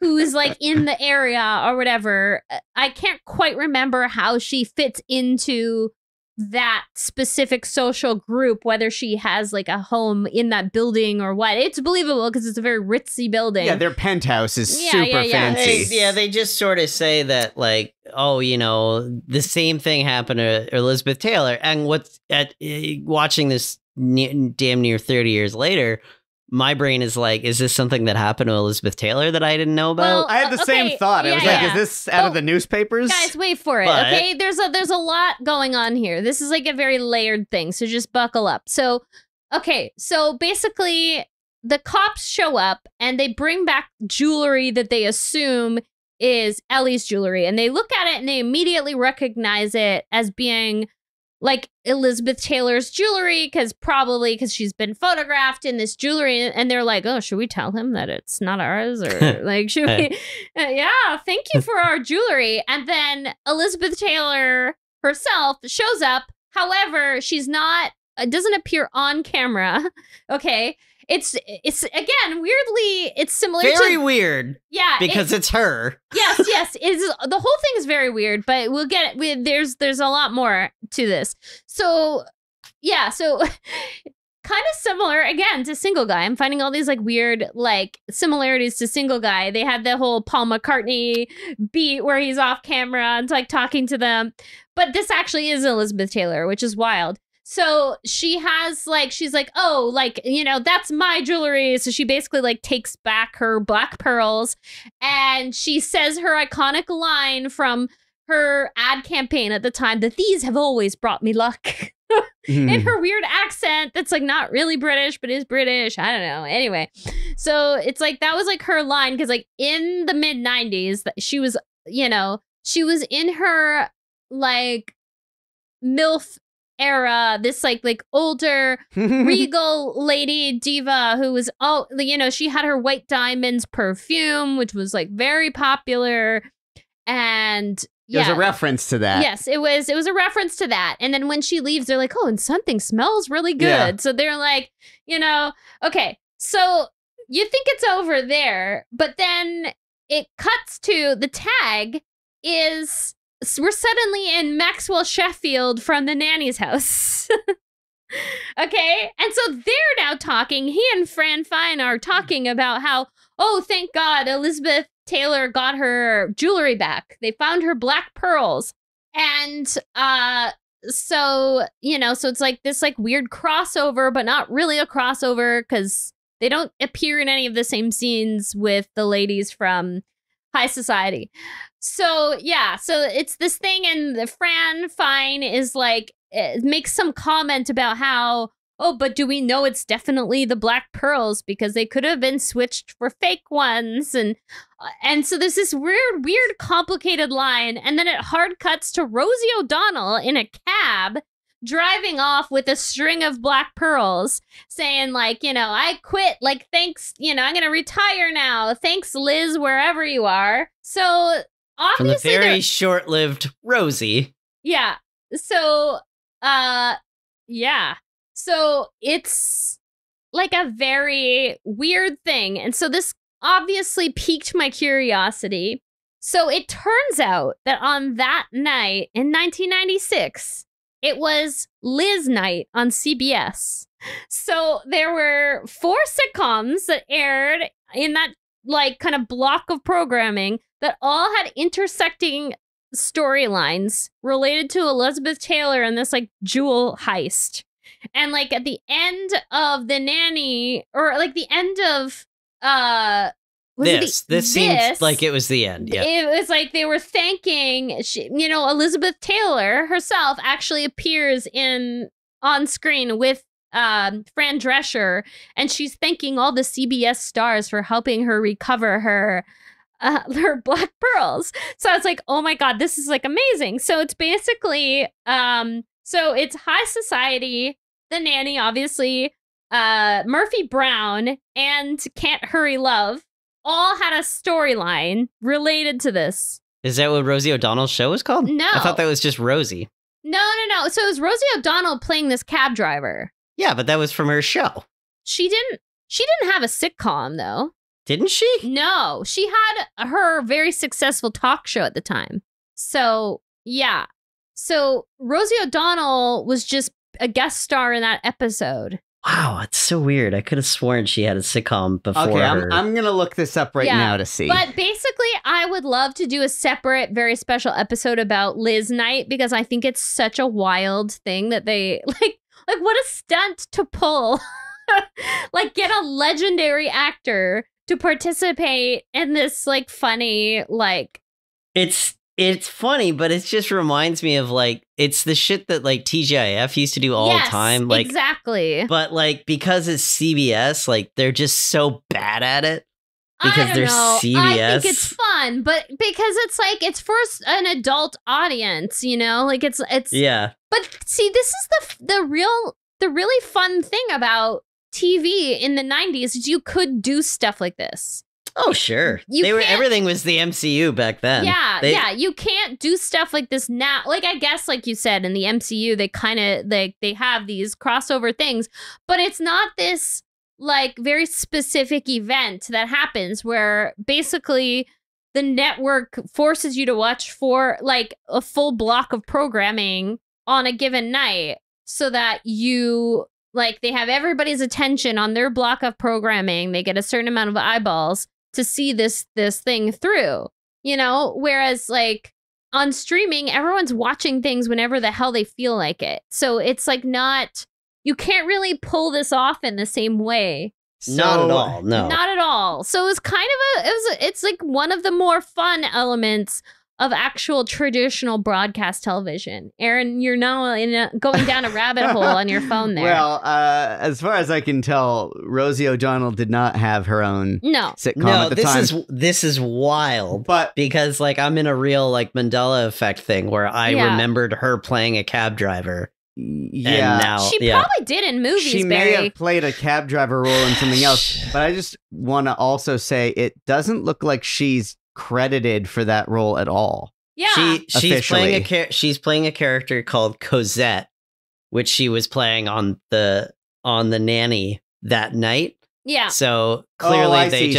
who is like in the area or whatever. I can't quite remember how she fits into that specific social group, whether she has like a home in that building or what. It's believable because it's a very ritzy building. Yeah, their penthouse is super fancy. They just sort of say that like, oh, you know, the same thing happened to Elizabeth Taylor. And what's at watching this damn near 30 years later, my brain is like, is this something that happened to Elizabeth Taylor that I didn't know about? Well, I had the same thought. I was like, is this out of the newspapers? Guys, wait for it. But okay, there's a lot going on here. This is like a very layered thing, so just buckle up. So, okay, so basically the cops show up and they bring back jewelry that they assume is Ellie's jewelry, and they look at it and they immediately recognize it as being like Elizabeth Taylor's jewelry, because she's been photographed in this jewelry, and they're like, oh, should we tell him that it's not ours? Or like, should we? Yeah, thank you for our jewelry. And then Elizabeth Taylor herself shows up. However, she's not, doesn't appear on camera. Okay. It's again, weirdly, it's similar to... Very weird. Yeah. Because it's her. Yes. The whole thing is very weird, but we'll get... There's a lot more to this. So, yeah. So, kind of similar, again, to Single Guy. I'm finding all these, like, weird, like, similarities to Single Guy. They had the whole Paul McCartney beat where he's off camera and, like, talking to them. But this actually is Elizabeth Taylor, which is wild. So she has like, she's like, oh, like, you know, that's my jewelry. So she basically like takes back her black pearls, and she says her iconic line from her ad campaign at the time, that these have always brought me luck in her weird accent. That's like not really British, but is British. I don't know. Anyway, so it's like, that was like her line. Cause like in the mid-90s, she was, you know, she was in her like MILF era, this like older regal lady diva who was, oh, you know, she had her White Diamonds perfume, which was like very popular, and yeah, there's a reference to that. Yes, it was a reference to that. And then when she leaves, they're like, oh, and something smells really good. Yeah. So they're like, you know, okay, so you think it's over there, but then it cuts to the tag is, we're suddenly in Maxwell Sheffield from The Nanny's house. Okay. And so they're now talking. He and Fran Fine are talking about how, oh, thank God Elizabeth Taylor got her jewelry back. They found her black pearls. And so, you know, so it's like this like weird crossover, but not really a crossover because they don't appear in any of the same scenes with the ladies from High Society. So, yeah, so it's this thing, and the Fran Fine is like, makes some comment about how, oh, but do we know it's definitely the black pearls because they could have been switched for fake ones? And so there's this weird, complicated line. And then it hard cuts to Rosie O'Donnell in a cab driving off with a string of black pearls saying, like, you know, I quit, like, thanks, you know, I'm going to retire now. Thanks, Liz, wherever you are. So obviously from the very short-lived Rosie. Yeah. So, yeah. So it's like a very weird thing. And so this obviously piqued my curiosity. So it turns out that on that night in 1996, it was Liz Knight on CBS. So there were four sitcoms that aired in that, like, kind of block of programming that all had intersecting storylines related to Elizabeth Taylor and this, like, jewel heist. And, like, at the end of The Nanny, or, like, the end of this seems like it was the end. Yeah, it was like they were thanking, you know, Elizabeth Taylor herself actually appears on screen with Fran Drescher, and she's thanking all the CBS stars for helping her recover her black pearls. So I was like, oh my God, this is, like, amazing. So it's basically, so it's High Society, The Nanny, obviously, Murphy Brown, and Can't Hurry Love all had a storyline related to this. Is that what Rosie O'Donnell's show was called? No. I thought that was just Rosie. No. So it was Rosie O'Donnell playing this cab driver. Yeah, but that was from her show. She didn't have a sitcom, though. Didn't she? No, she had her very successful talk show at the time. So, yeah. So Rosie O'Donnell was just a guest star in that episode. Wow, it's so weird. I could have sworn she had a sitcom before. Okay, I'm going to look this up right now to see. But basically, I would love to do a separate, very special episode about Liz Knight, because I think it's such a wild thing that they, like what a stunt to pull. Like, get a legendary actor to participate in this, like, funny, like... It's funny, but it just reminds me of, like, it's the shit that, like, TGIF used to do all the time. Like, exactly. But, like, because it's CBS, like, they're just so bad at it because they're CBS. I think it's fun, but because it's, like, it's for an adult audience, you know, like it's yeah. But see, this is the really fun thing about TV in the 90s is you could do stuff like this. Oh, sure. Everything was the MCU back then. Yeah, yeah. You can't do stuff like this now. Like, I guess, like you said, in the MCU, they kind of, like, they have these crossover things. But it's not this, like, very specific event that happens where basically the network forces you to watch for, like, a full block of programming on a given night so that you... Like, they have everybody's attention on their block of programming. They get a certain amount of eyeballs to see this thing through, you know? Whereas, like, on streaming, everyone's watching things whenever the hell they feel like it. So it's, like, not... You can't really pull this off in the same way. So, not at all, no. Not at all. So it was kind of it's, like, one of the more fun elements of actual traditional broadcast television. Aaron, you're now going down a rabbit hole on your phone there. Well, as far as I can tell, Rosie O'Donnell did not have her own sitcom at the time. This is wild, but because, like, I'm in a real, like, Mandela effect thing where I remembered her playing a cab driver. Yeah, she probably did in movies. She may have played a cab driver role in something else, but I just want to also say it doesn't look like she's credited for that role at all. Yeah, she's playing a character called Cosette, which she was playing on the Nanny that night. Yeah. So clearly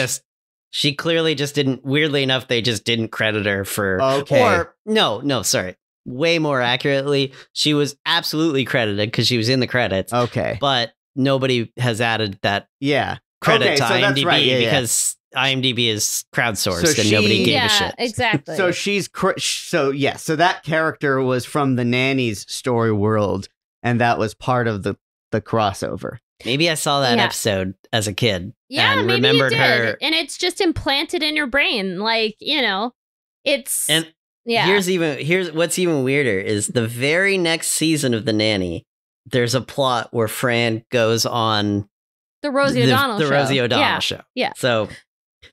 she clearly just didn't. Weirdly enough, they just didn't credit her for. Okay. Or no, sorry. Way more accurately, she was absolutely credited because she was in the credits. Okay. But nobody has added that. Yeah. Credit to IMDb because. IMDb is crowdsourced, so nobody gave a shit. Exactly. So so that character was from the Nanny's story world, and that was part of the crossover. Maybe I saw that episode as a kid. Yeah, and maybe remembered you did. Her, and it's just implanted in your brain, like, you know, it's. And here's what's even weirder is the very next season of the Nanny. There's a plot where Fran goes on the Rosie O'Donnell show. Yeah. So.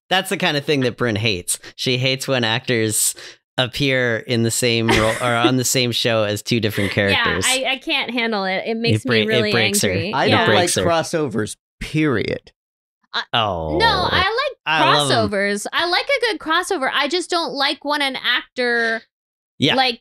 That's the kind of thing that Brynn hates. She hates when actors appear in the same role or on the same show as two different characters. Yeah, I can't handle it. It makes me really angry. I don't like crossovers, period. No, I like crossovers. I like a good crossover. I just don't like when an actor because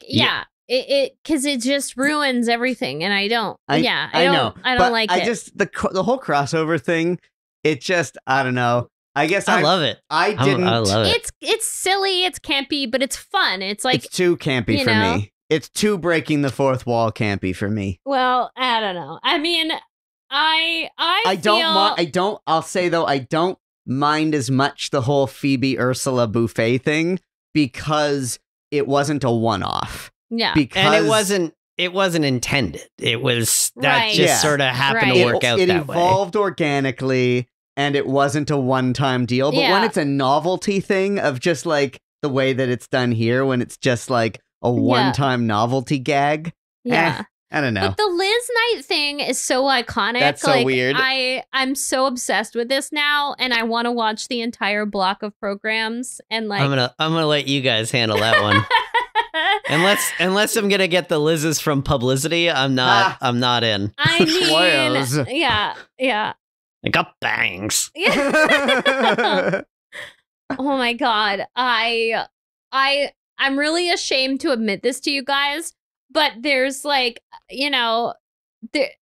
it just ruins everything, and I don't. I don't like it. I just the whole crossover thing. It just I don't know. I guess I love it. I love it. It's silly. It's campy, but it's fun. It's like it's too campy for me. It's too breaking the fourth wall campy for me. Well, I don't know. I mean, I don't. I'll say though, I don't mind as much the whole Phoebe Ursula Buffet thing because it wasn't a one off. Yeah, because and it wasn't intended. It was that just sort of happened to work out that way. It evolved organically. And it wasn't a one-time deal. But when it's a novelty thing of just like the way that it's done here, when it's just like a one-time novelty gag. Yeah. I don't know. But the Liz Knight thing is so iconic. That's so weird. I'm so obsessed with this now, and I want to watch the entire block of programs. And like, I'm gonna let you guys handle that one. Unless I'm gonna get the Liz's from publicity, I'm not in. I mean, yeah. I got bangs. Yeah. Oh my God. I'm really ashamed to admit this to you guys, but there's like, you know,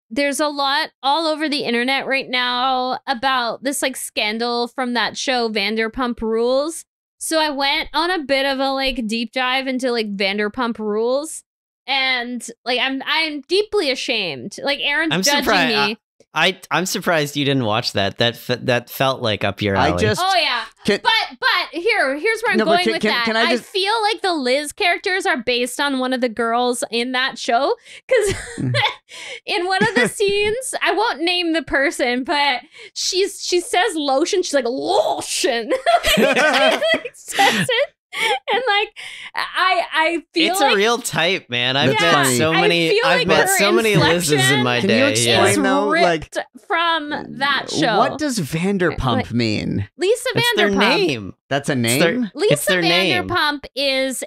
there's a lot all over the internet right now about this like scandal from that show Vanderpump Rules. So I went on a bit of a like deep dive into like Vanderpump Rules, and like I'm deeply ashamed. Like Aaron's judging me. I'm surprised you didn't watch that. That felt like up your alley. Here's where I'm going with that. I feel like the Liz characters are based on one of the girls in that show because in one of the scenes, I won't name the person, but she says lotion. She's like lotion. She like says it. And like I feel it's like a real type, man. I've met so many Liz's in my day. Can you explain though, like from that show, what does Vanderpump mean? Lisa Vanderpump. That's their name. That's a name. Lisa Vanderpump is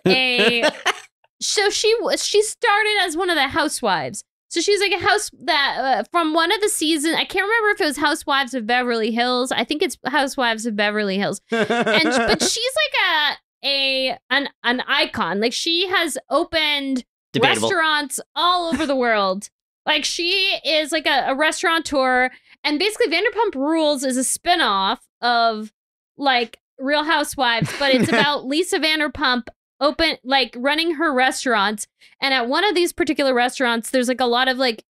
so she started as one of the housewives. So she's like a house that from one of the seasons, I can't remember if it was Housewives of Beverly Hills. I think it's Housewives of Beverly Hills. But she's like an icon. Like she has opened restaurants all over the world. Like she is like a restaurateur, and basically Vanderpump Rules is a spinoff of like Real Housewives, but it's about Lisa Vanderpump running her restaurants. And at one of these particular restaurants, there's like a lot of like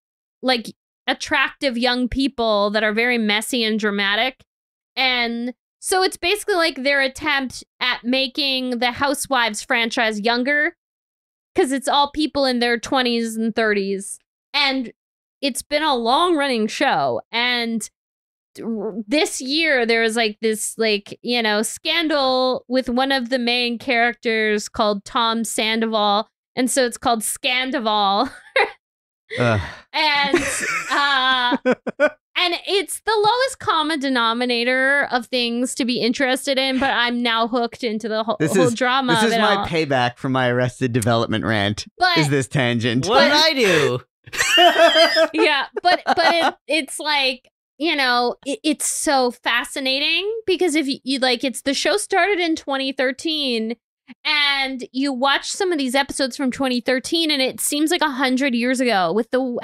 attractive young people that are very messy and dramatic. And so it's basically like their attempt at making the Housewives franchise younger, because it's all people in their 20s and 30s. And it's been a long running show. And this year there was like this, like, you know, scandal with one of the main characters called Tom Sandoval. And so it's called Scandival. And it's the lowest common denominator of things to be interested in, but I'm now hooked into the whole drama. This is my payback for my Arrested Development rant. Is this tangent? What did I do? Yeah, but it's like, you know, it's so fascinating because if you like, it's the show started in 2013, and you watch some of these episodes from 2013, and it seems like 100 years ago with the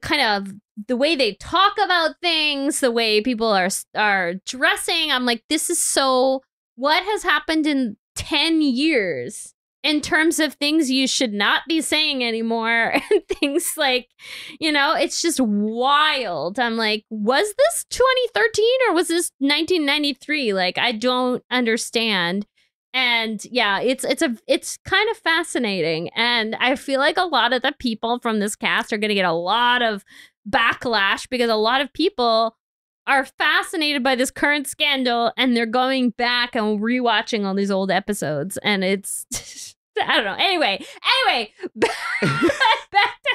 kind of the way they talk about things, the way people are dressing. I'm like, this is so what has happened in 10 years in terms of things you should not be saying anymore and things like, you know, it's just wild. I'm like, was this 2013 or was this 1993? Like, I don't understand. And yeah, it's kind of fascinating. And I feel like a lot of the people from this cast are going to get a lot of backlash because a lot of people are fascinated by this current scandal and they're going back and rewatching all these old episodes. And it's, I don't know. Anyway, back to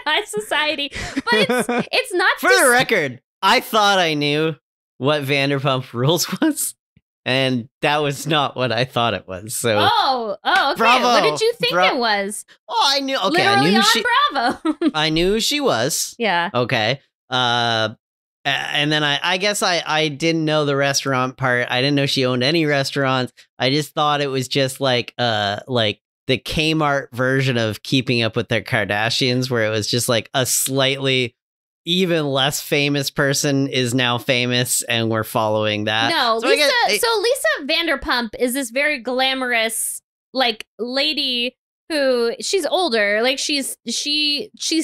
High Society. But it's not. For the record, I thought I knew what Vanderpump Rules was. And that was not what I thought it was. So okay. Bravo. What did you think it was? Oh, I knew. Okay, literally I knew on she, Bravo. I knew who she was. Yeah. Okay. And then I guess I didn't know the restaurant part. I didn't know she owned any restaurants. I just thought it was just like the Kmart version of Keeping Up with the Kardashians, where it was just like a slightly even less famous person is now famous, and we're following that. No, so Lisa Vanderpump is this very glamorous, like, lady who she's older, like she's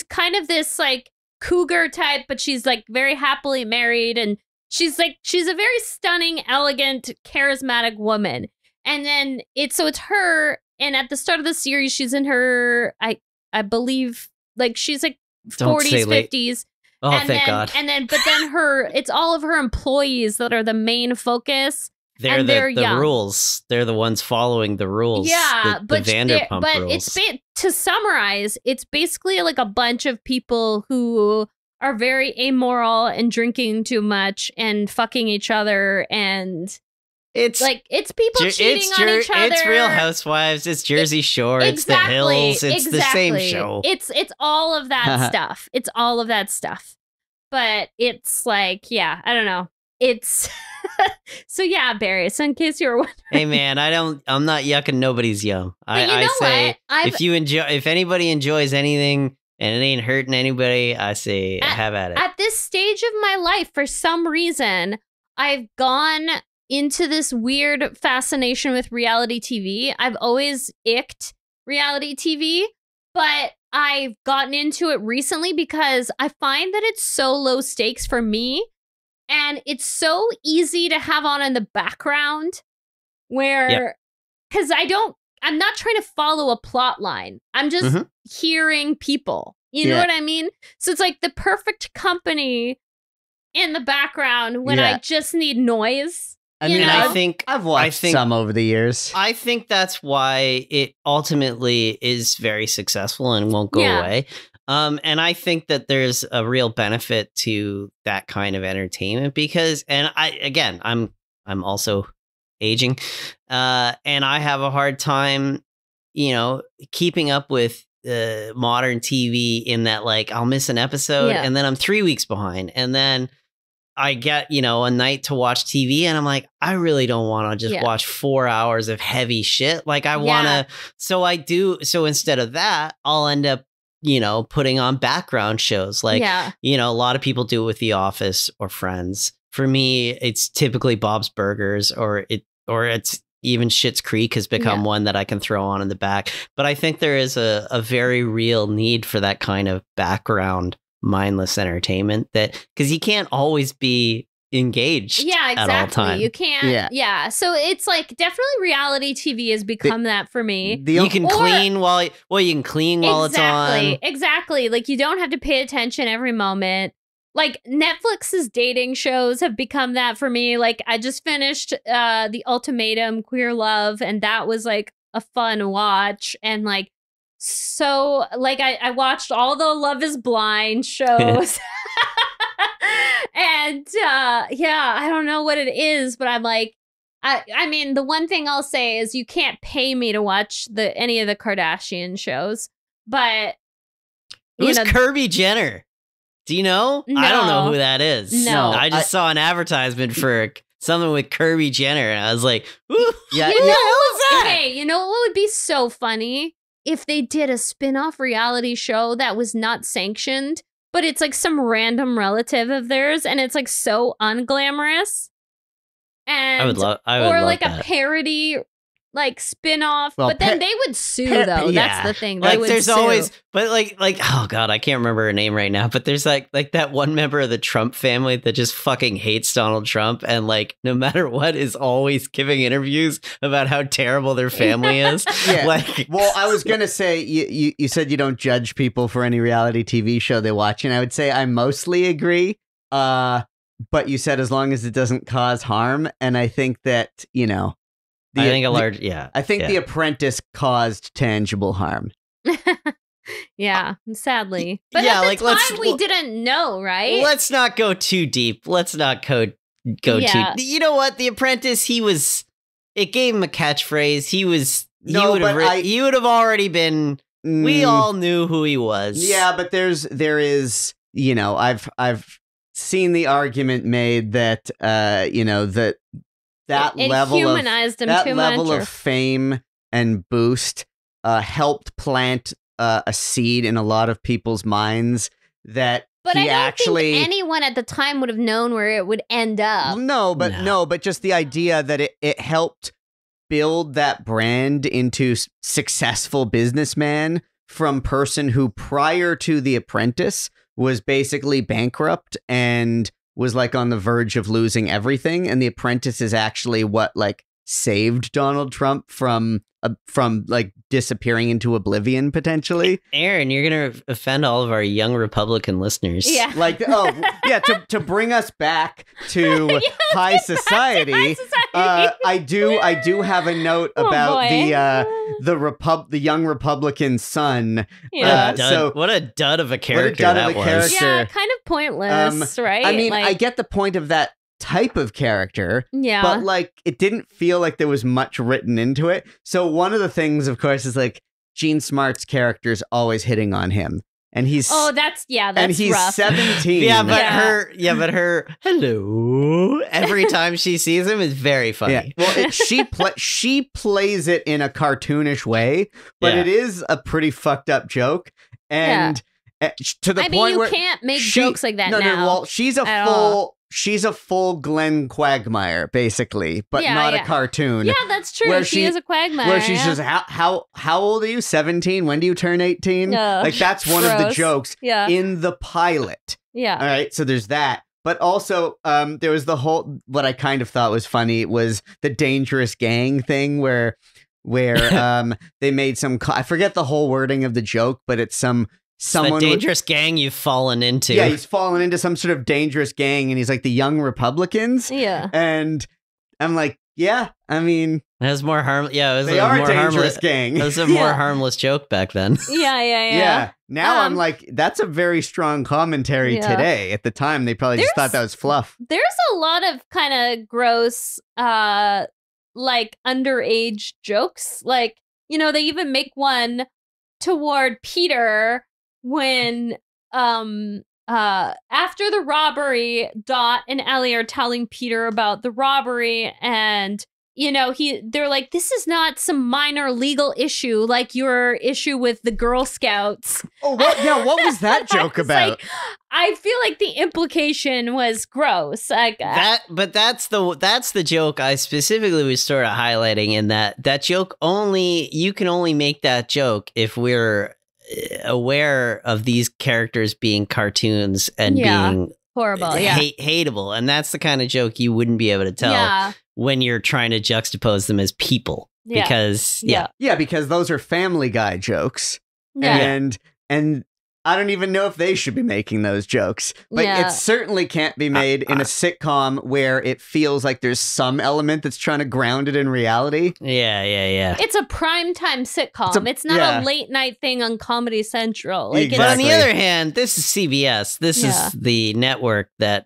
kind of this like cougar type, but she's like very happily married, and she's a very stunning, elegant, charismatic woman. And then it's her, and at the start of the series, she's in her I believe like she's like 40s, 50s. Oh, and thank God. And then, but then it's all of her employees that are the main focus. They're the rules. They're the ones following the rules. Yeah. But Vanderpump rules. To summarize, it's basically like a bunch of people who are very amoral and drinking too much and fucking each other. And it's like, it's people cheating on each other. It's Real Housewives. It's Jersey Shore. Exactly, it's The Hills. It's the same show. It's all of that stuff. It's all of that stuff. But it's like, yeah, I don't know. It's so, yeah, Barry. So in case you were wondering, hey man, I'm not yucking nobody's yum. If you enjoy, if anybody enjoys anything and it ain't hurting anybody, I say have at it. At this stage of my life, for some reason, I've gone into this weird fascination with reality TV. I've always icked reality TV, but I've gotten into it recently because I find that it's so low stakes for me. And it's so easy to have on in the background where, because I'm not trying to follow a plot line. I'm just hearing people. You know what I mean? So it's like the perfect company in the background when I just need noise. I mean, I think I've watched some over the years. I think that's why it ultimately is very successful and won't go away. And I think that there's a real benefit to that kind of entertainment because, and I'm also aging, and I have a hard time, you know, keeping up with modern TV in that, like, I'll miss an episode and then I'm 3 weeks behind, and then I get, you know, a night to watch TV and I'm like, I really don't want to just watch 4 hours of heavy shit. Like I want to, so I do. So instead of that, I'll end up, you know, putting on background shows like, you know, a lot of people do it with The Office or Friends. For me, it's typically Bob's Burgers or it's even Schitt's Creek has become one that I can throw on in the back. But I think there is a very real need for that kind of background mindless entertainment that, because you can't always be engaged at all time. You can't. Yeah. So it's like definitely reality TV has become that for me. You can clean while it's on. Exactly. Like you don't have to pay attention every moment. Like Netflix's dating shows have become that for me. Like I just finished The Ultimatum, Queer Love, and that was like a fun watch. And like, so like I watched all the Love is Blind shows. And I don't know what it is, but I'm like, I mean, the one thing I'll say is you can't pay me to watch any of the Kardashian shows, but who's Kirby Jenner? Do you know? No. I don't know who that is. No, I just saw an advertisement for something with Kirby Jenner, and I was like, ooh, you know what would be so funny if they did a spin-off reality show that was not sanctioned. But it's like some random relative of theirs, and it's like so unglamorous. And I would love that. A parody, like spin-off. Well, but then they would sue though. Yeah. That's the thing. There's always, oh God, I can't remember her name right now, but there's like that one member of the Trump family that just fucking hates Donald Trump and like no matter what is always giving interviews about how terrible their family is. Well, I was gonna say you said you don't judge people for any reality TV show they watch, and I would say I mostly agree. But you said as long as it doesn't cause harm, and I think that, you know, I think The Apprentice caused tangible harm. Sadly. But at the time, we didn't know, right? Let's not go too deep. Let's not go go-to. Yeah. You know what? The Apprentice, he was, it gave him a catchphrase. He was, no, you would have already been, we all knew who he was. Yeah, but there is, you know, I've seen the argument made that, you know, that level humanized him too much. That level of fame and boost helped plant a seed in a lot of people's minds that. But I don't think anyone at the time would have known where it would end up. No, but just the idea that it helped build that brand into successful businessman from person who prior to The Apprentice was basically bankrupt and was like on the verge of losing everything. And The Apprentice is actually what like saved Donald Trump from like disappearing into oblivion potentially. Aaron, you're going to offend all of our young Republican listeners. Yeah. Like, oh yeah. To bring us back to high society. I do have a note about the young Republican son. Yeah. What a dud of a character that was. Yeah, kind of pointless, right? I mean, like, I get the point of that type of character, yeah, but like it didn't feel like there was much written into it. So one of the things, of course, is like Jean Smart's character's always hitting on him, and he's he's rough. 17. Yeah, but her hello every time she sees him is very funny. Yeah. Well, she plays it in a cartoonish way, but it is a pretty fucked up joke, and to the point where you can't make jokes like that now. No, well, she's a full Glenn Quagmire, basically, but not a cartoon. Yeah, that's true. Where she is a Quagmire. Where she's just, how old are you? 17? When do you turn 18? No. Like, that's one of the jokes in the pilot. Yeah. All right, so there's that. But also, there was the whole, what I kind of thought was funny was the dangerous gang thing where they made some, I forget the whole wording of the joke, but it's some... Someone the dangerous gang you've fallen into. Yeah, he's fallen into some sort of dangerous gang, and he's like the young Republicans. Yeah, and I'm like, yeah, I mean, that's more harm. Yeah, it was a dangerous gang. It was a more harmless joke back then. Yeah. Now I'm like, that's a very strong commentary today. At the time, they probably just thought that was fluff. There's a lot of kind of gross, like underage jokes. Like, you know, they even make one toward Peter. When after the robbery, Dot and Ellie are telling Peter about the robbery, and you know, they're like, this is not some minor legal issue like your issue with the Girl Scouts. Oh, what was that joke about? Like, I feel like the implication was gross. But that's the joke I specifically was sort of highlighting in that joke you can only make that joke if we're aware of these characters being cartoons and being horrible, hateable, and that's the kind of joke you wouldn't be able to tell when you're trying to juxtapose them as people, because those are Family Guy jokes, and I don't even know if they should be making those jokes, but it certainly can't be made in a sitcom where it feels like there's some element that's trying to ground it in reality. Yeah. It's a primetime sitcom. It's not a late night thing on Comedy Central. Like, exactly. But on the other hand, this is CBS. This is the network that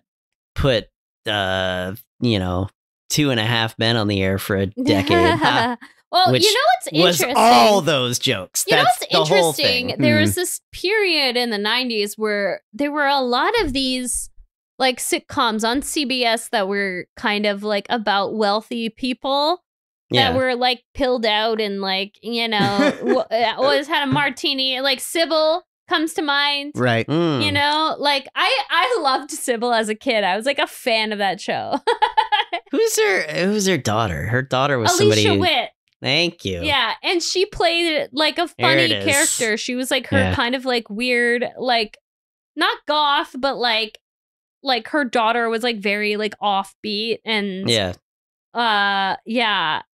put, 2.5 Men on the air for a decade. Well, which, you know what's interesting? Was all those jokes. You know what's interesting? There was this period in the 90s where there were a lot of these like sitcoms on CBS that were kind of like about wealthy people that were like pilled out and like, you know, always had a martini. Like Cybill comes to mind. Right. Mm. You know, like I loved Cybill as a kid. I was like a fan of that show. Who's her daughter? Her daughter was Alicia Witt. Thank you. Yeah, and she played like a funny character. She was like her kind of like weird, like not goth, but like her daughter was like very like offbeat and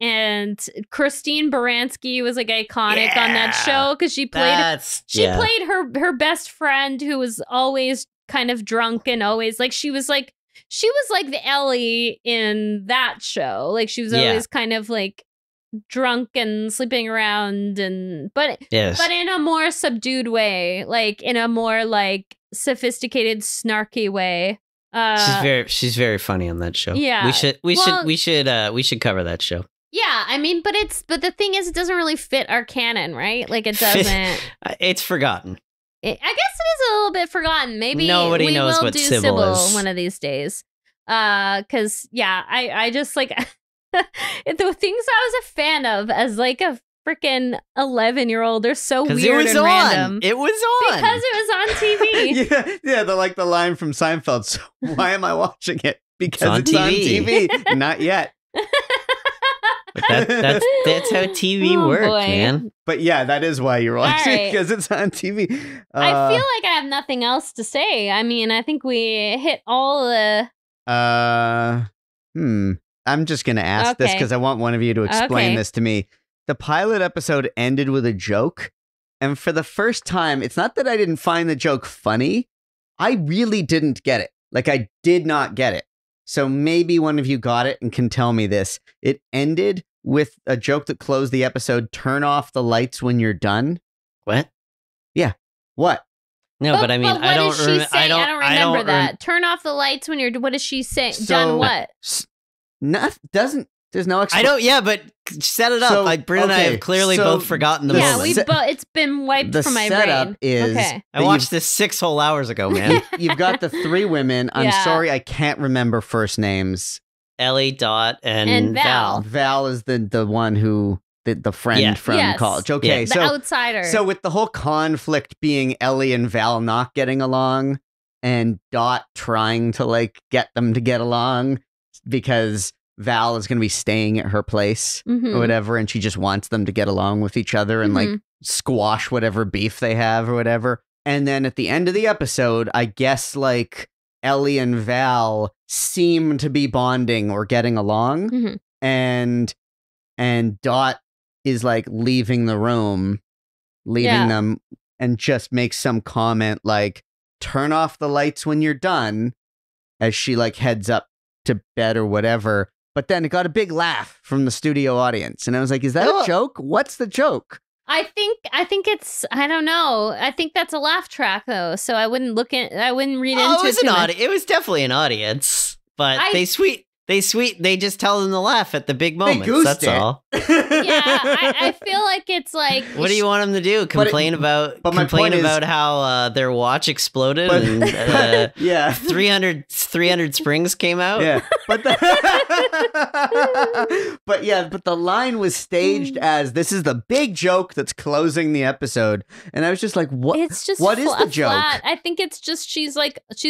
and Christine Baranski was like iconic on that show because she played played her best friend who was always kind of drunk and always like she was like the Ellie in that show. Like she was always kind of like drunk and sleeping around and but in a more subdued way, like in a more like sophisticated snarky way. She's very funny on that show. Yeah, we should cover that show. Yeah, I mean, but the thing is, it doesn't really fit our canon, right? Like it doesn't. It's forgotten. I guess it is a little bit forgotten. Maybe nobody knows what Cybill is one of these days. Because I just like the things I was a fan of as like a freaking 11-year-old are so weird and random. It was on because it was on TV. yeah, the line from Seinfeld. So why am I watching it? Because it's on TV. Not yet. That's how TV works, man. But yeah, that is why you're watching it, because it's on TV. I feel like I have nothing else to say. I mean, I think we hit all the. I'm just gonna ask this because I want one of you to explain this to me. The pilot episode ended with a joke, and for the first time, it's not that I didn't find the joke funny. I really didn't get it. Like, I did not get it. So maybe one of you got it and can tell me this. It ended with a joke that closed the episode, turn off the lights when you're done. What? Yeah. What? No, but I mean, I don't remember that. Turn off the lights when you're, what is she saying? So, done what? There's no explanation. Yeah, but set it up. So, like, Britt and I have clearly both forgotten the moment. Yeah, it's been wiped from my brain. The setup is... I watched this 6 whole hours ago, man. You've got the 3 women. I'm sorry, I can't remember first names. Ellie, Dot, and Val. Val is the one who... The friend from college. Okay, yeah. The outsider. So with the whole conflict being Ellie and Val not getting along and Dot trying to, like, get them to get along because Val is going to be staying at her place or whatever, and she just wants them to get along with each other and, like, squash whatever beef they have or whatever. And then at the end of the episode, I guess, like, Ellie and Val seem to be bonding or getting along, and Dot is like leaving the room, them, and just makes some comment like, turn off the lights when you're done, as she like heads up to bed or whatever. But then it got a big laugh from the studio audience. And I was like, is that a joke? What's the joke? I think it's, I don't know. I think that's a laugh track though. So I wouldn't read into it. It was definitely an audience, but they just tell them to laugh at the big moments. That's all. Yeah, I feel like it's like. What do you want them to do? Complain about how their watch exploded and 300 springs came out. Yeah, but the line was staged as this is the big joke that's closing the episode, and I was just like, what? It's just what is the joke? I think it's just she's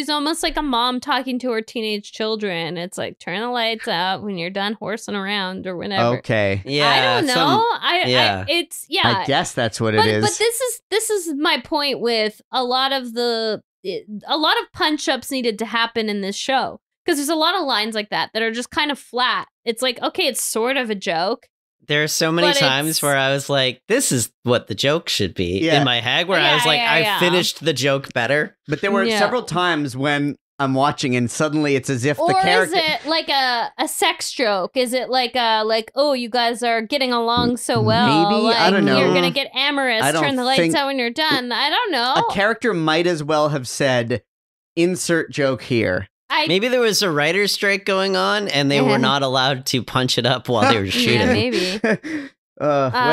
almost like a mom talking to her teenage children. It's like, turn the lights out when you're done horsing around or whenever. Okay. Yeah. I don't know. I guess that's what it is. But this is my point with a lot of punch-ups needed to happen in this show, because there's a lot of lines like that are just kind of flat. It's like, okay, it's sort of a joke. There are so many times where I was like, this is what the joke should be in my head, where I was like, I finished the joke better. But there were several times when I'm watching and suddenly it's as if the character... Or is it like a sex joke? Is it like oh, you guys are getting along so well. Maybe, like, I don't know. You're going to get amorous. Turn the lights out when you're done. I don't know. A character might as well have said, insert joke here. Maybe there was a writer's strike going on and they were not allowed to punch it up while they were shooting. Yeah, maybe. I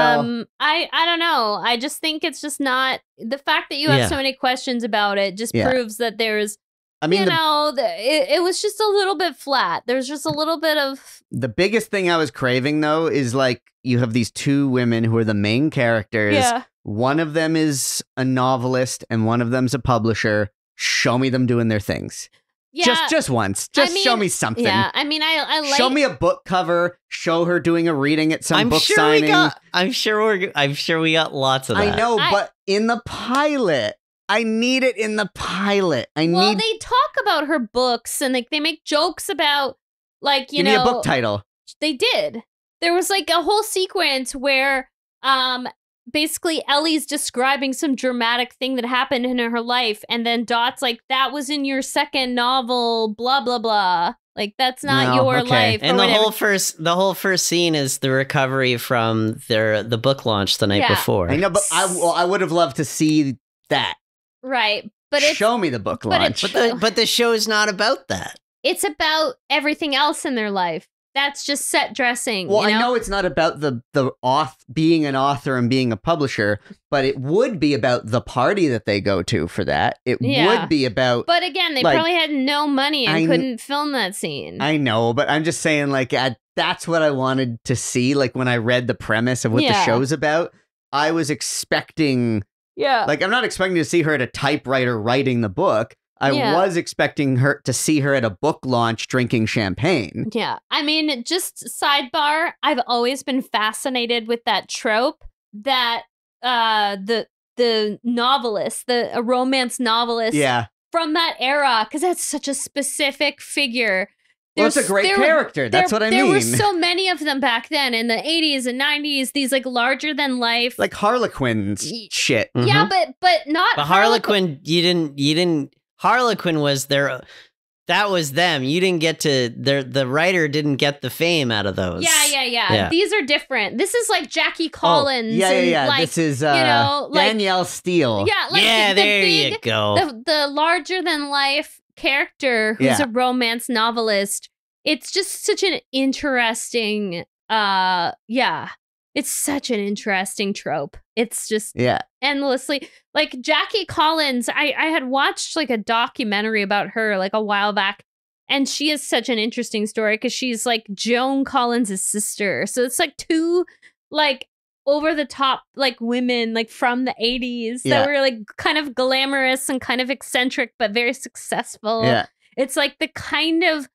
don't know. I just think it's just not... The fact that you have so many questions about it just proves that there's... I mean, it was just a little bit flat. There's just a little bit of... The biggest thing I was craving, though, is like you have these 2 women who are the main characters. Yeah. One of them is a novelist and one of them's a publisher. Show me them doing their things. Yeah. Just once. Show me something. Yeah, I mean, I like... Show me a book cover. Show her doing a reading at some signing. I'm sure we got lots of that. I know, but in the pilot... I need it in the pilot. Well, they talk about her books and like they make jokes about like, you know. Give me a book title. They did. There was like a whole sequence where basically Ellie's describing some dramatic thing that happened in her life. And then Dot's like, that was in your second novel, blah, blah, blah. Like, that's not your life. And the whole first scene is the recovery from the book launch the night before. I know, but I would have loved to see that. Right. But show me the book launch. But the show is not about that. It's about everything else in their life. That's just set dressing. Well, you know? I know it's not about the being an author and being a publisher, but it would be about the party that they go to for that. It would be about. But again, they probably had no money and couldn't film that scene. I know, but I'm just saying, that's what I wanted to see. Like when I read the premise of what the show's about, I was expecting. Yeah. Like I'm not expecting to see her at a typewriter writing the book. I was expecting to see her at a book launch drinking champagne. Yeah. I mean, just sidebar, I've always been fascinated with that trope that the novelist, a romance novelist from that era, because that's such a specific figure. It's a great character. That's what I mean. There were so many of them back then in the 80s and 90s. These larger than life, like Harlequin's shit. Mm-hmm. Yeah, but not. But Harlequin, you didn't. Harlequin was their. That was them. You didn't get to the writer didn't get the fame out of those. Yeah. These are different. This is like Jackie Collins. Yeah. This is Danielle Steele. Yeah, there you go. The larger than life character who's a romance novelist. It's just such an interesting it's such an interesting trope. It's just endlessly like Jackie Collins. I had watched a documentary about her a while back, and she is such an interesting story because she's Joan Collins's sister. So it's two over the top women from the 80s that were kind of glamorous and kind of eccentric but very successful. Yeah. It's the kind of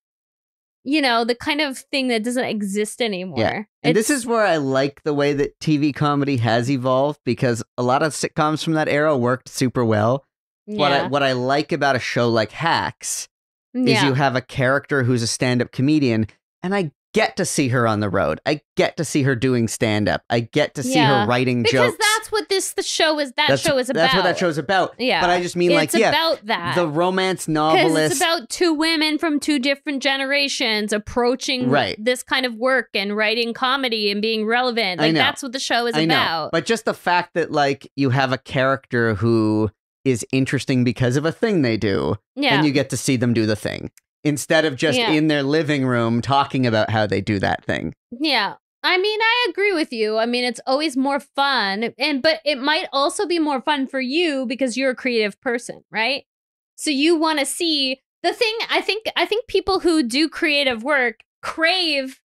the kind of thing that doesn't exist anymore. Yeah. And this is where I like the way that TV comedy has evolved, because a lot of sitcoms from that era worked super well. Yeah. What I like about a show like Hacks is you have a character who's a stand-up comedian, and I get to see her on the road. I get to see her doing stand-up. I get to see her writing jokes. Because that's what the show is. That's what that show is about. Yeah. But I just mean about that. The romance novelist. It's about two women from two different generations approaching this kind of work and writing comedy and being relevant. That's what the show is about. But just the fact that you have a character who is interesting because of a thing they do. Yeah. And you get to see them do the thing. Instead of just in their living room talking about how they do that thing. Yeah. I mean, I agree with you. I mean, it's always more fun. But it might also be more fun for you because you're a creative person, right? So you want to see the thing. I think people who do creative work crave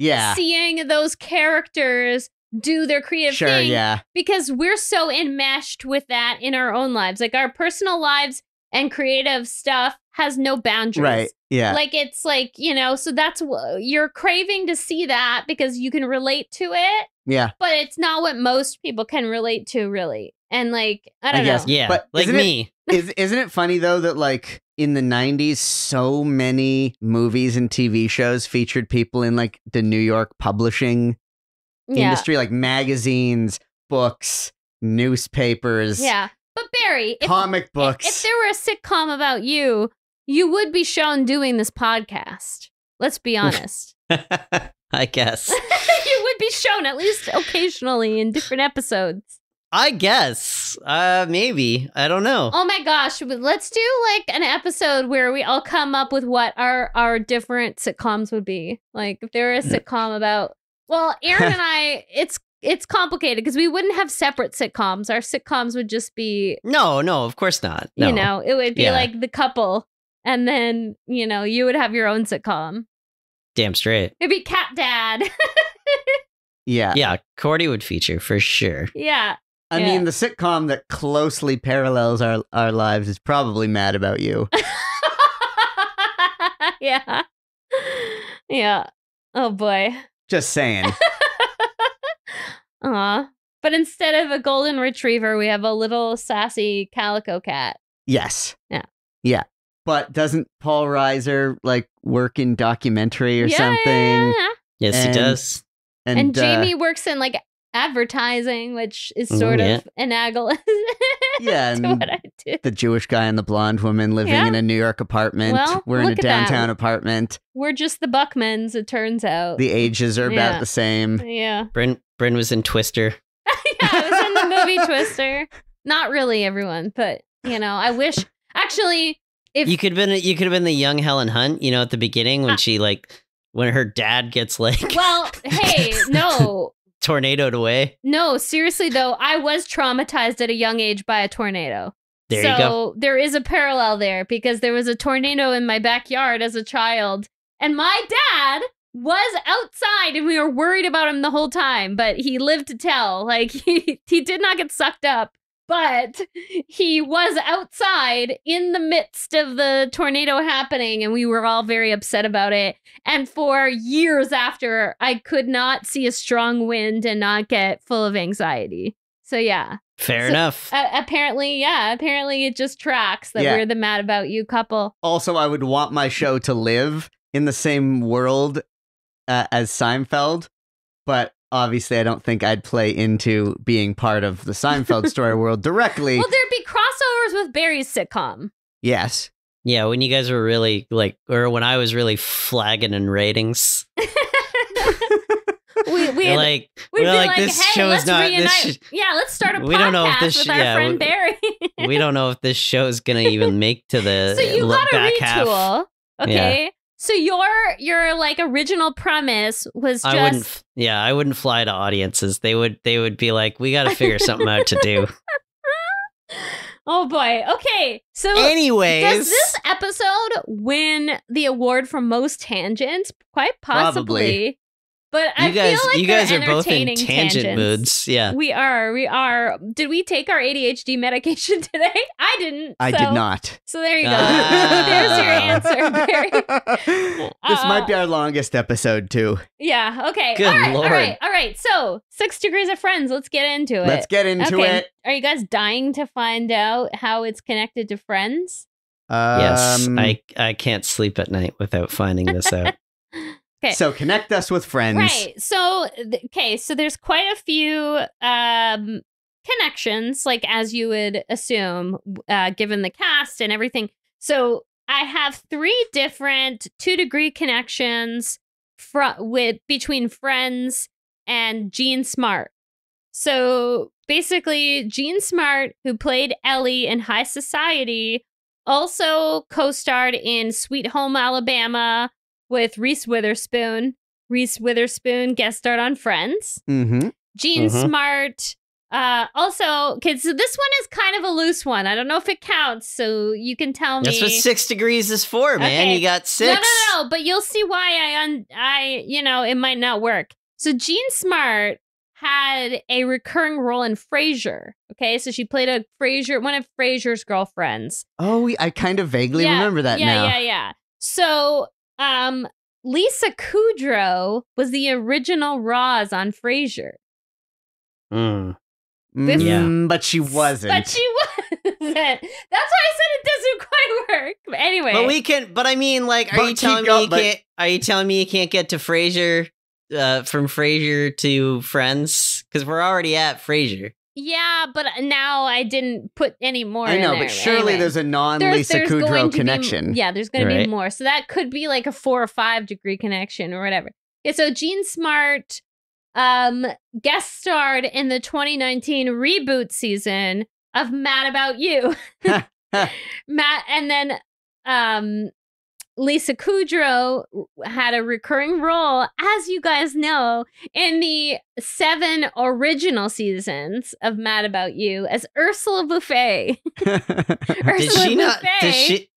seeing those characters do their creative thing. Yeah. Because we're so enmeshed with that in our own lives. Our personal lives and creative stuff has no boundaries. Right. Yeah. So that's you're craving to see that because you can relate to it. Yeah. But it's not what most people can relate to, really. And I guess, I don't know. Yeah. But me. Isn't it funny though that in the 90s, so many movies and TV shows featured people in the New York publishing industry, magazines, books, newspapers. Yeah. But Barry, comic books. If there were a sitcom about you, you would be shown doing this podcast. Let's be honest. I guess. You would be shown at least occasionally in different episodes. I guess. Maybe. I don't know. Oh my gosh. Let's do an episode where we all come up with what our different sitcoms would be. If there were a sitcom about... Well, Aaron and I, it's complicated because we wouldn't have separate sitcoms. Our sitcoms would just be... No, of course not. No. It would be The Couple. And then, you would have your own sitcom. Damn straight. It'd be Cat Dad. Yeah. Yeah. Cordy would feature for sure. Yeah. I mean, the sitcom that closely parallels our lives is probably Mad About You. Yeah. Yeah. Oh, boy. Just saying. But instead of a golden retriever, we have a little sassy calico cat. Yes. Yeah. Yeah. But doesn't Paul Reiser work in documentary or something? Yeah. Yes, he does. And Jamie works in advertising, which is sort of analogous. Yeah. To what I do. The Jewish guy and the blonde woman living in a New York apartment. Well, we're in a downtown apartment. We're just the Buckmans, it turns out. The ages are about the same. Yeah. Bryn was in Twister. Yeah, I was in the movie Twister. Not really everyone, but I wish Actually, if you could have been the young Helen Hunt, you know, at the beginning when she when her dad gets well, hey, no. Tornadoed away. No, seriously though, I was traumatized at a young age by a tornado. There you go. So there is a parallel there because there was a tornado in my backyard as a child and my dad was outside and we were worried about him the whole time, but he lived to tell. Like he did not get sucked up, but he was outside in the midst of the tornado happening and we were all very upset about it. And for years after, I could not see a strong wind and not get full of anxiety. So yeah. Fair enough. Apparently, yeah. Apparently, it just tracks that we're the Mad About You couple. Also, I would want my show to live in the same world as Seinfeld, but obviously, I don't think I'd play into being part of the Seinfeld story world directly. Well, there'd be crossovers with Barry's sitcom. Yes. Yeah, when you guys were really when I was really flagging in ratings. We'd be like, hey, let's start a podcast with our friend Barry. We don't know if this show is going to even make to the back half. Okay. Yeah. So your original premise was just... I wouldn't fly to audiences. They would be like, we got to figure something out to do. Oh boy. Okay. So anyways, does this episode win the award for most tangents? Quite possibly. Probably. But you guys are both in tangent moods. Yeah, we are. We are. Did we take our ADHD medication today? I didn't. I did not. So there you go. There's your answer, Barry. This might be our longest episode, too. Yeah. Okay. All right. So 6 Degrees of Friends. Let's get into it. Let's get into it. Are you guys dying to find out how it's connected to Friends? Yes. I can't sleep at night without finding this out. Okay. So connect us with Friends. Right. So, okay. So there's quite a few connections, like as you would assume, given the cast and everything. So I have 3 different 2-degree connections between Friends and Jean Smart. So basically, Jean Smart, who played Ellie in High Society, also co-starred in Sweet Home Alabama with Reese Witherspoon. Reese Witherspoon guest starred on Friends. Mm-hmm. Jean Smart. Also, okay, so this one is kind of a loose one. I don't know if it counts, so you can tell me. That's what 6 degrees is for, man. Okay. You got 6. No, but you'll see why it might not work. So Jean Smart had a recurring role in Frasier. Okay, so she played one of Frasier's girlfriends. Oh, I kind of vaguely remember that now. Yeah. So... Lisa Kudrow was the original Roz on Frasier. But she wasn't. That's why I said it doesn't quite work. But anyway, are you telling me you can't get to Frasier from Frasier to Friends? Because we're already at Frasier. Yeah, but now I didn't put any more in there. I know, but surely there's a non-Lisa Kudrow connection. There's going to be more. So that could be like a 4 or 5 degree connection or whatever. Yeah, so Jean Smart guest starred in the 2019 reboot season of Mad About You. And then Lisa Kudrow had a recurring role, as you guys know, in the 7 original seasons of Mad About You as Ursula Buffet.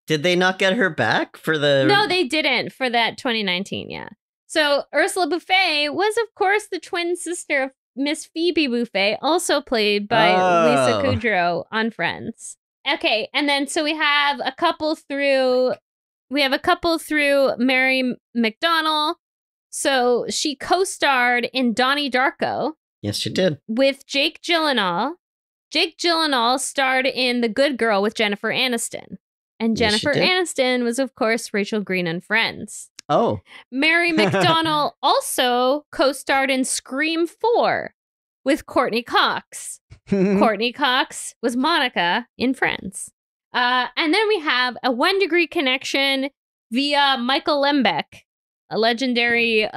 Did they not get her back for the... No, they didn't for that 2019, yeah. So Ursula Buffet was, of course, the twin sister of Miss Phoebe Buffet, also played by Lisa Kudrow on Friends. Okay, and then so we have a couple through... Mary McDonnell. So she co-starred in Donnie Darko. Yes, she did. With Jake Gyllenhaal. Jake Gyllenhaal starred in The Good Girl with Jennifer Aniston. And Jennifer Aniston was, of course, Rachel Green on Friends. Oh. Mary McDonnell also co-starred in Scream 4 with Courtney Cox. Courtney Cox was Monica in Friends. And then we have a 1-degree connection via Michael Lembeck, a legendary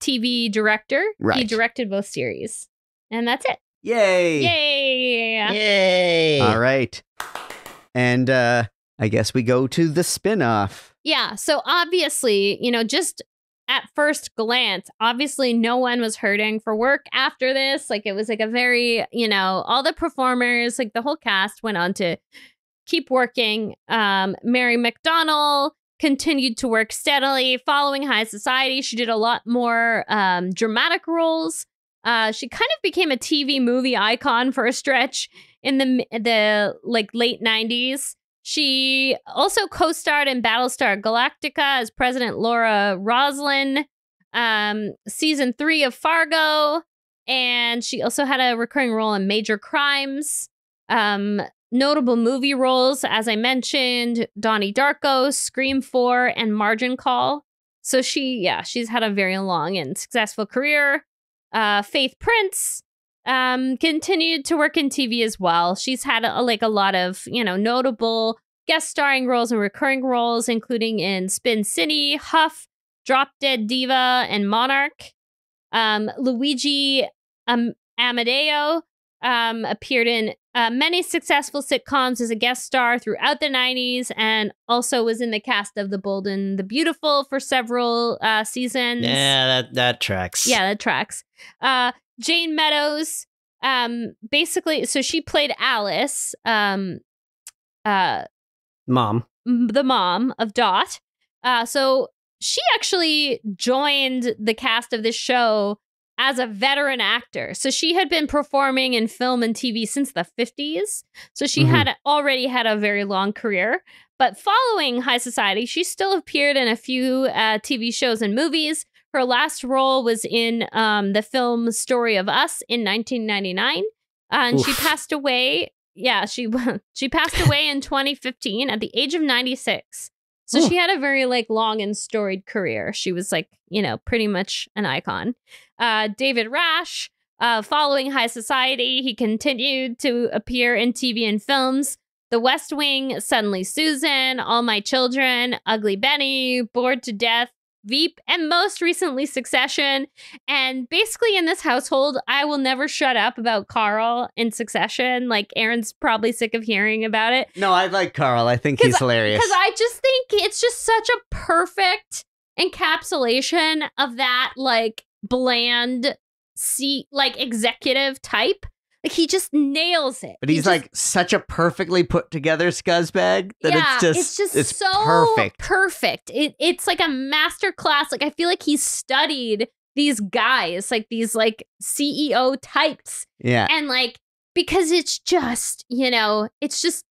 TV director. Right. He directed both series. And that's it. Yay. All right. And I guess we go to the spinoff. Yeah. So obviously, you know, just at first glance, obviously no one was hurting for work after this. Like, it was like a very, you know, all the performers, like the whole cast went on to keep working. Mary McDonnell continued to work steadily following High Society. She did a lot more dramatic roles. She kind of became a TV movie icon for a stretch in the like late 90s. She also co-starred in Battlestar Galactica as President Laura Roslin, season 3 of Fargo, and she also had a recurring role in Major Crimes. Notable movie roles, as I mentioned, Donnie Darko, Scream 4, and Margin Call. So she's had a very long and successful career. Faith Prince continued to work in TV as well. She's had a lot of, you know, notable guest starring roles and recurring roles, including in Spin City, Huff, Drop Dead Diva, and Monarch. Luigi Amadeo appeared in many successful sitcoms as a guest star throughout the 90s, and also was in the cast of The Bold and the Beautiful for several seasons. Yeah, that tracks. Yeah, that tracks. Jane Meadows, basically, so she played Alice, the mom of Dot. So she actually joined the cast of this show as a veteran actor. So she had been performing in film and TV since the 50s. So she had already had a very long career. But following High Society, she still appeared in a few TV shows and movies. Her last role was in the film Story of Us in 1999. And Oof. She passed away. Yeah, she passed away in 2015 at the age of 96. So she had a very long and storied career. She was pretty much an icon. David Rash, following High Society, he continued to appear in TV and films. The West Wing, Suddenly Susan, All My Children, Ugly Benny, Bored to Death, Veep, and most recently Succession. And basically in this household, I will never shut up about Carl in Succession. Aaron's probably sick of hearing about it. No, I like Carl. I think he's hilarious. Because I just think it's just such a perfect encapsulation of that bland executive type. He just nails it. But he's such a perfectly put together scuzzbag that it's so perfect. It's like a masterclass. I feel like he studied these guys, these CEO types. Yeah. And because it's just, it's just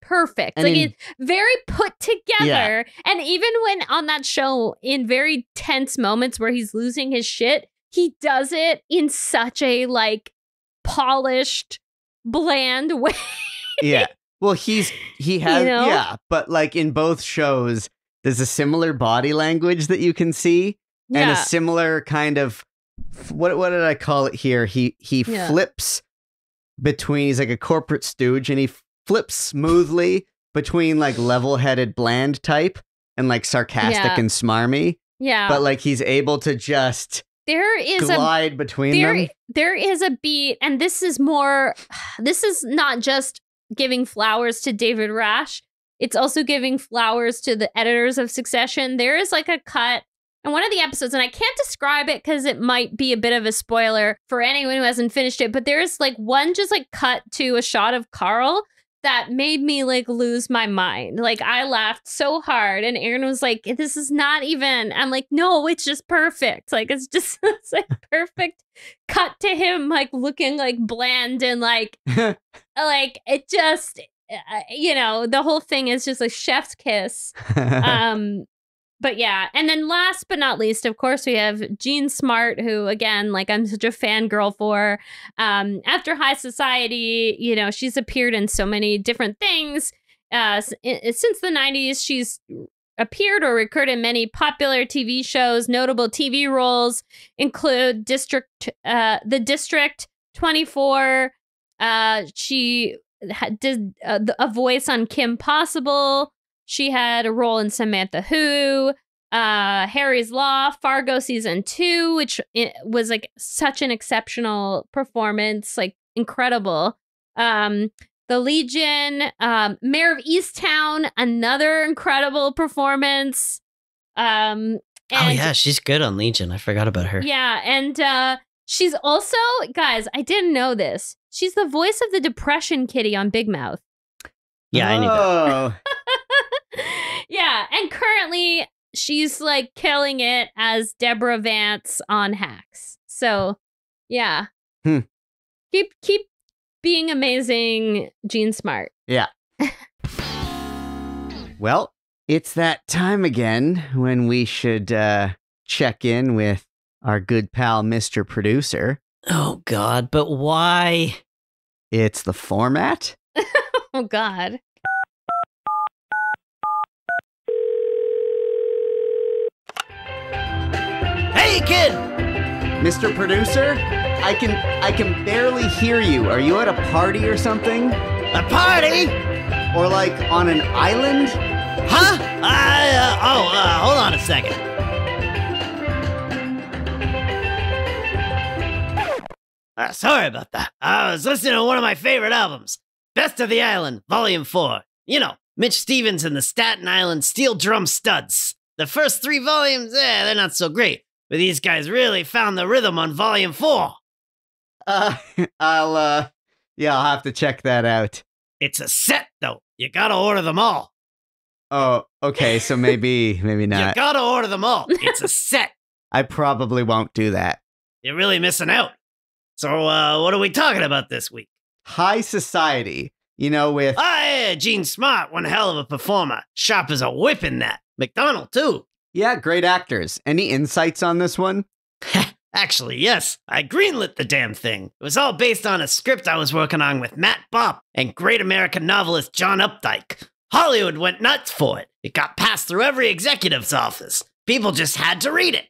perfect. It's very put together. Yeah. And even when on that show, in very tense moments where he's losing his shit, he does it in such a polished, bland way. Yeah. Well, he has, you know? Yeah. But in both shows, there's a similar body language that you can see, and a similar kind of, what did I call it here? He flips between, he's like a corporate stooge, and he flips smoothly between level-headed bland type and sarcastic and smarmy. Yeah. But he's able to just glide between them. There is a beat, and this is not just giving flowers to David Rash. It's also giving flowers to the editors of Succession. There is a cut in one of the episodes, and I can't describe it because it might be a bit of a spoiler for anyone who hasn't finished it, but there is one just cut to a shot of Carl that made me lose my mind. I laughed so hard, and Aaron was like, this is not even, I'm like, no, it's just perfect. It's just perfect cut to him looking bland and it just, the whole thing is just a chef's kiss. But yeah, and then last but not least, of course, we have Jean Smart, who, again, I'm such a fangirl for. After High Society, she's appeared in so many different things. Since the 90s, she's appeared or recurred in many popular TV shows. Notable TV roles include The District, 24. She did a voice on Kim Possible. She had a role in Samantha Who, Harry's Law, Fargo season 2, which was such an exceptional performance, incredible. The Legion, Mayor of Easttown, another incredible performance. And, oh, yeah, she's good on Legion. I forgot about her. Yeah, and she's also, guys, I didn't know this. She's the voice of the Depression Kitty on Big Mouth. Yeah, I knew that. Yeah, and currently she's like killing it as Deborah Vance on Hacks. So, yeah. Hmm. Keep being amazing, Jean Smart. Yeah. Well, it's that time again when we should check in with our good pal, Mr. Producer. Oh, God, but why? It's the format. Oh, God. Hey, kid! Mr. Producer, I can barely hear you. Are you at a party or something? A party? Or like on an island? Huh? Hold on a second. Sorry about that. I was listening to one of my favorite albums, Best of the Island, Volume 4. You know, Mitch Stevens and the Staten Island Steel Drum Studs. The first 3 volumes, they're not so great. But these guys really found the rhythm on Volume 4. I'll have to check that out. It's a set, though. You gotta order them all. Oh, okay, so maybe not. You gotta order them all. It's a set. I probably won't do that. You're really missing out. So, what are we talking about this week? High society, you know, with... Oh, yeah, Jean Smart, one hell of a performer. Sharp as a whip in that. McDonnell, too. Yeah, great actors. Any insights on this one? Actually, yes. I greenlit the damn thing. It was all based on a script I was working on with Matt Bopp and great American novelist John Updike. Hollywood went nuts for it. It got passed through every executive's office. People just had to read it.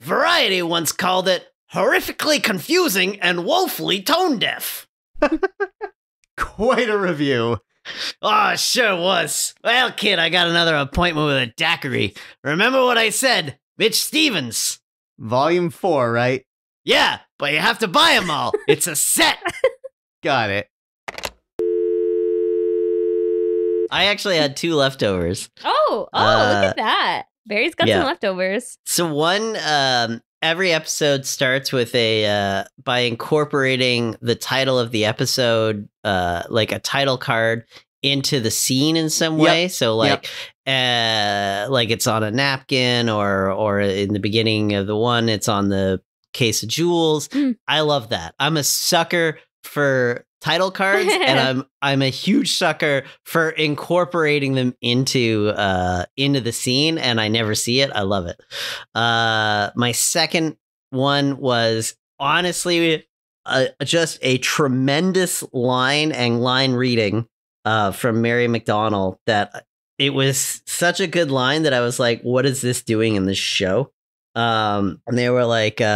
Variety once called it horrifically confusing and woefully tone-deaf. Quite a review. Oh, it sure was. Well, kid, I got another appointment with a daiquiri. Remember what I said? Mitch Stevens. Volume 4, right? Yeah, but you have to buy them all. It's a set. Got it. I actually had 2 leftovers. Oh, look at that. Barry's got some leftovers. So one... Every episode starts with a, by incorporating the title of the episode, like a title card into the scene in some way. So like it's on a napkin or in the beginning of the one, it's on the case of jewels. I love that. I'm a sucker for title cards and I'm a huge sucker for incorporating them into the scene, and I never see it. I love it. My second one was honestly just a tremendous line and line reading from Mary McDonnell. That it was such a good line that I was like, what is this doing in this show? And they were like, you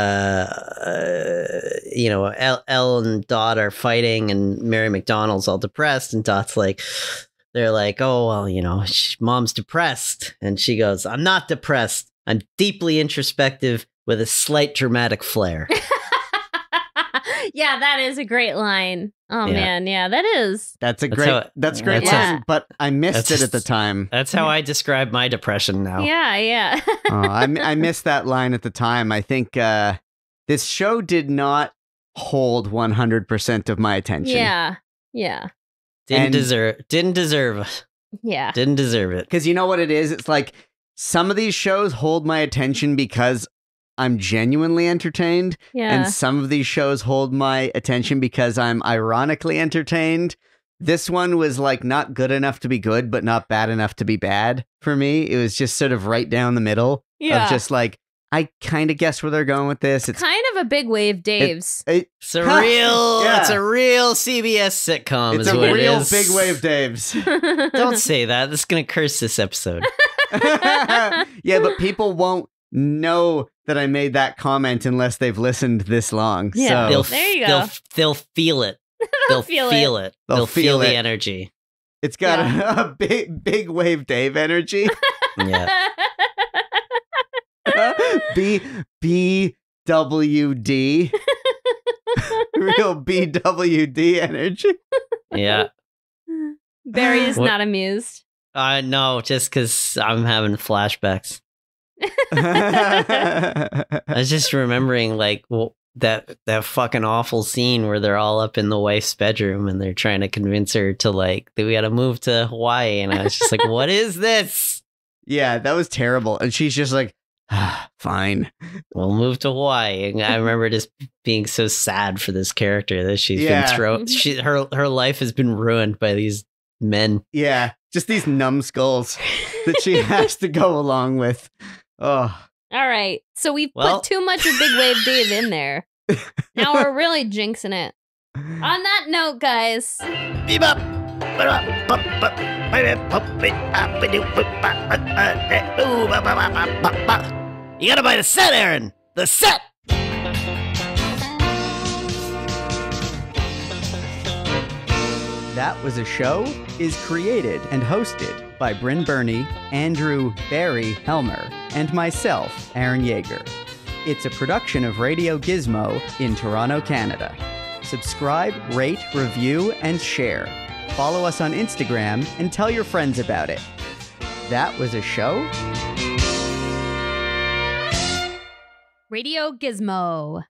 know, Elle and Dot are fighting and Mary McDonnell's all depressed. And Dot's like, they're like, oh, well, you know, mom's depressed. And she goes, I'm not depressed. I'm deeply introspective with a slight dramatic flair. Yeah, that is a great line. Oh, man. Yeah, that is. That's a great line, but I missed it at the time. That's how I describe my depression now. Yeah, yeah. I missed that line at the time. I think this show did not hold 100% of my attention. Yeah, yeah. Didn't deserve. Yeah. Didn't deserve it. Because you know what it is? It's like some of these shows hold my attention because I'm genuinely entertained, and some of these shows hold my attention because I'm ironically entertained. This one was like not good enough to be good, but not bad enough to be bad for me. It was just sort of right down the middle of just like, I kind of guess where they're going with this. It's kind of a big wave Dave's. It's a real, it's a real CBS sitcom. It's a real big wave Dave's. Don't say that. That's going to curse this episode. Yeah, but people won't know that I made that comment unless they've listened this long. Yeah, so they'll feel it. They'll feel it. They'll feel the energy. It's got a big wave Dave energy. Yeah. BWD. Real BWD energy. Yeah. Barry is not amused. No, just because I'm having flashbacks. I was just remembering like that fucking awful scene where they're all up in the wife's bedroom and they're trying to convince her to like that we got to move to Hawaii, and I was just like, what is this? Yeah, that was terrible. And she's just like, ah, fine, we'll move to Hawaii. And I remember just being so sad for this character that she's been thrown. Her life has been ruined by these men. Yeah, just these numbskulls that she has to go along with. Oh. All right. So we've put too much of Big Wave Dave in there. Now we're really jinxing it. On that note, guys. You gotta buy the set, Aaron. The set. That Was a Show is created and hosted by Bryn Burney, Andrew Barry Helmer, and myself, Aaron Yeager. It's a production of Radio Gizmo in Toronto, Canada. Subscribe, rate, review, and share. Follow us on Instagram and tell your friends about it. That Was a Show. Radio Gizmo.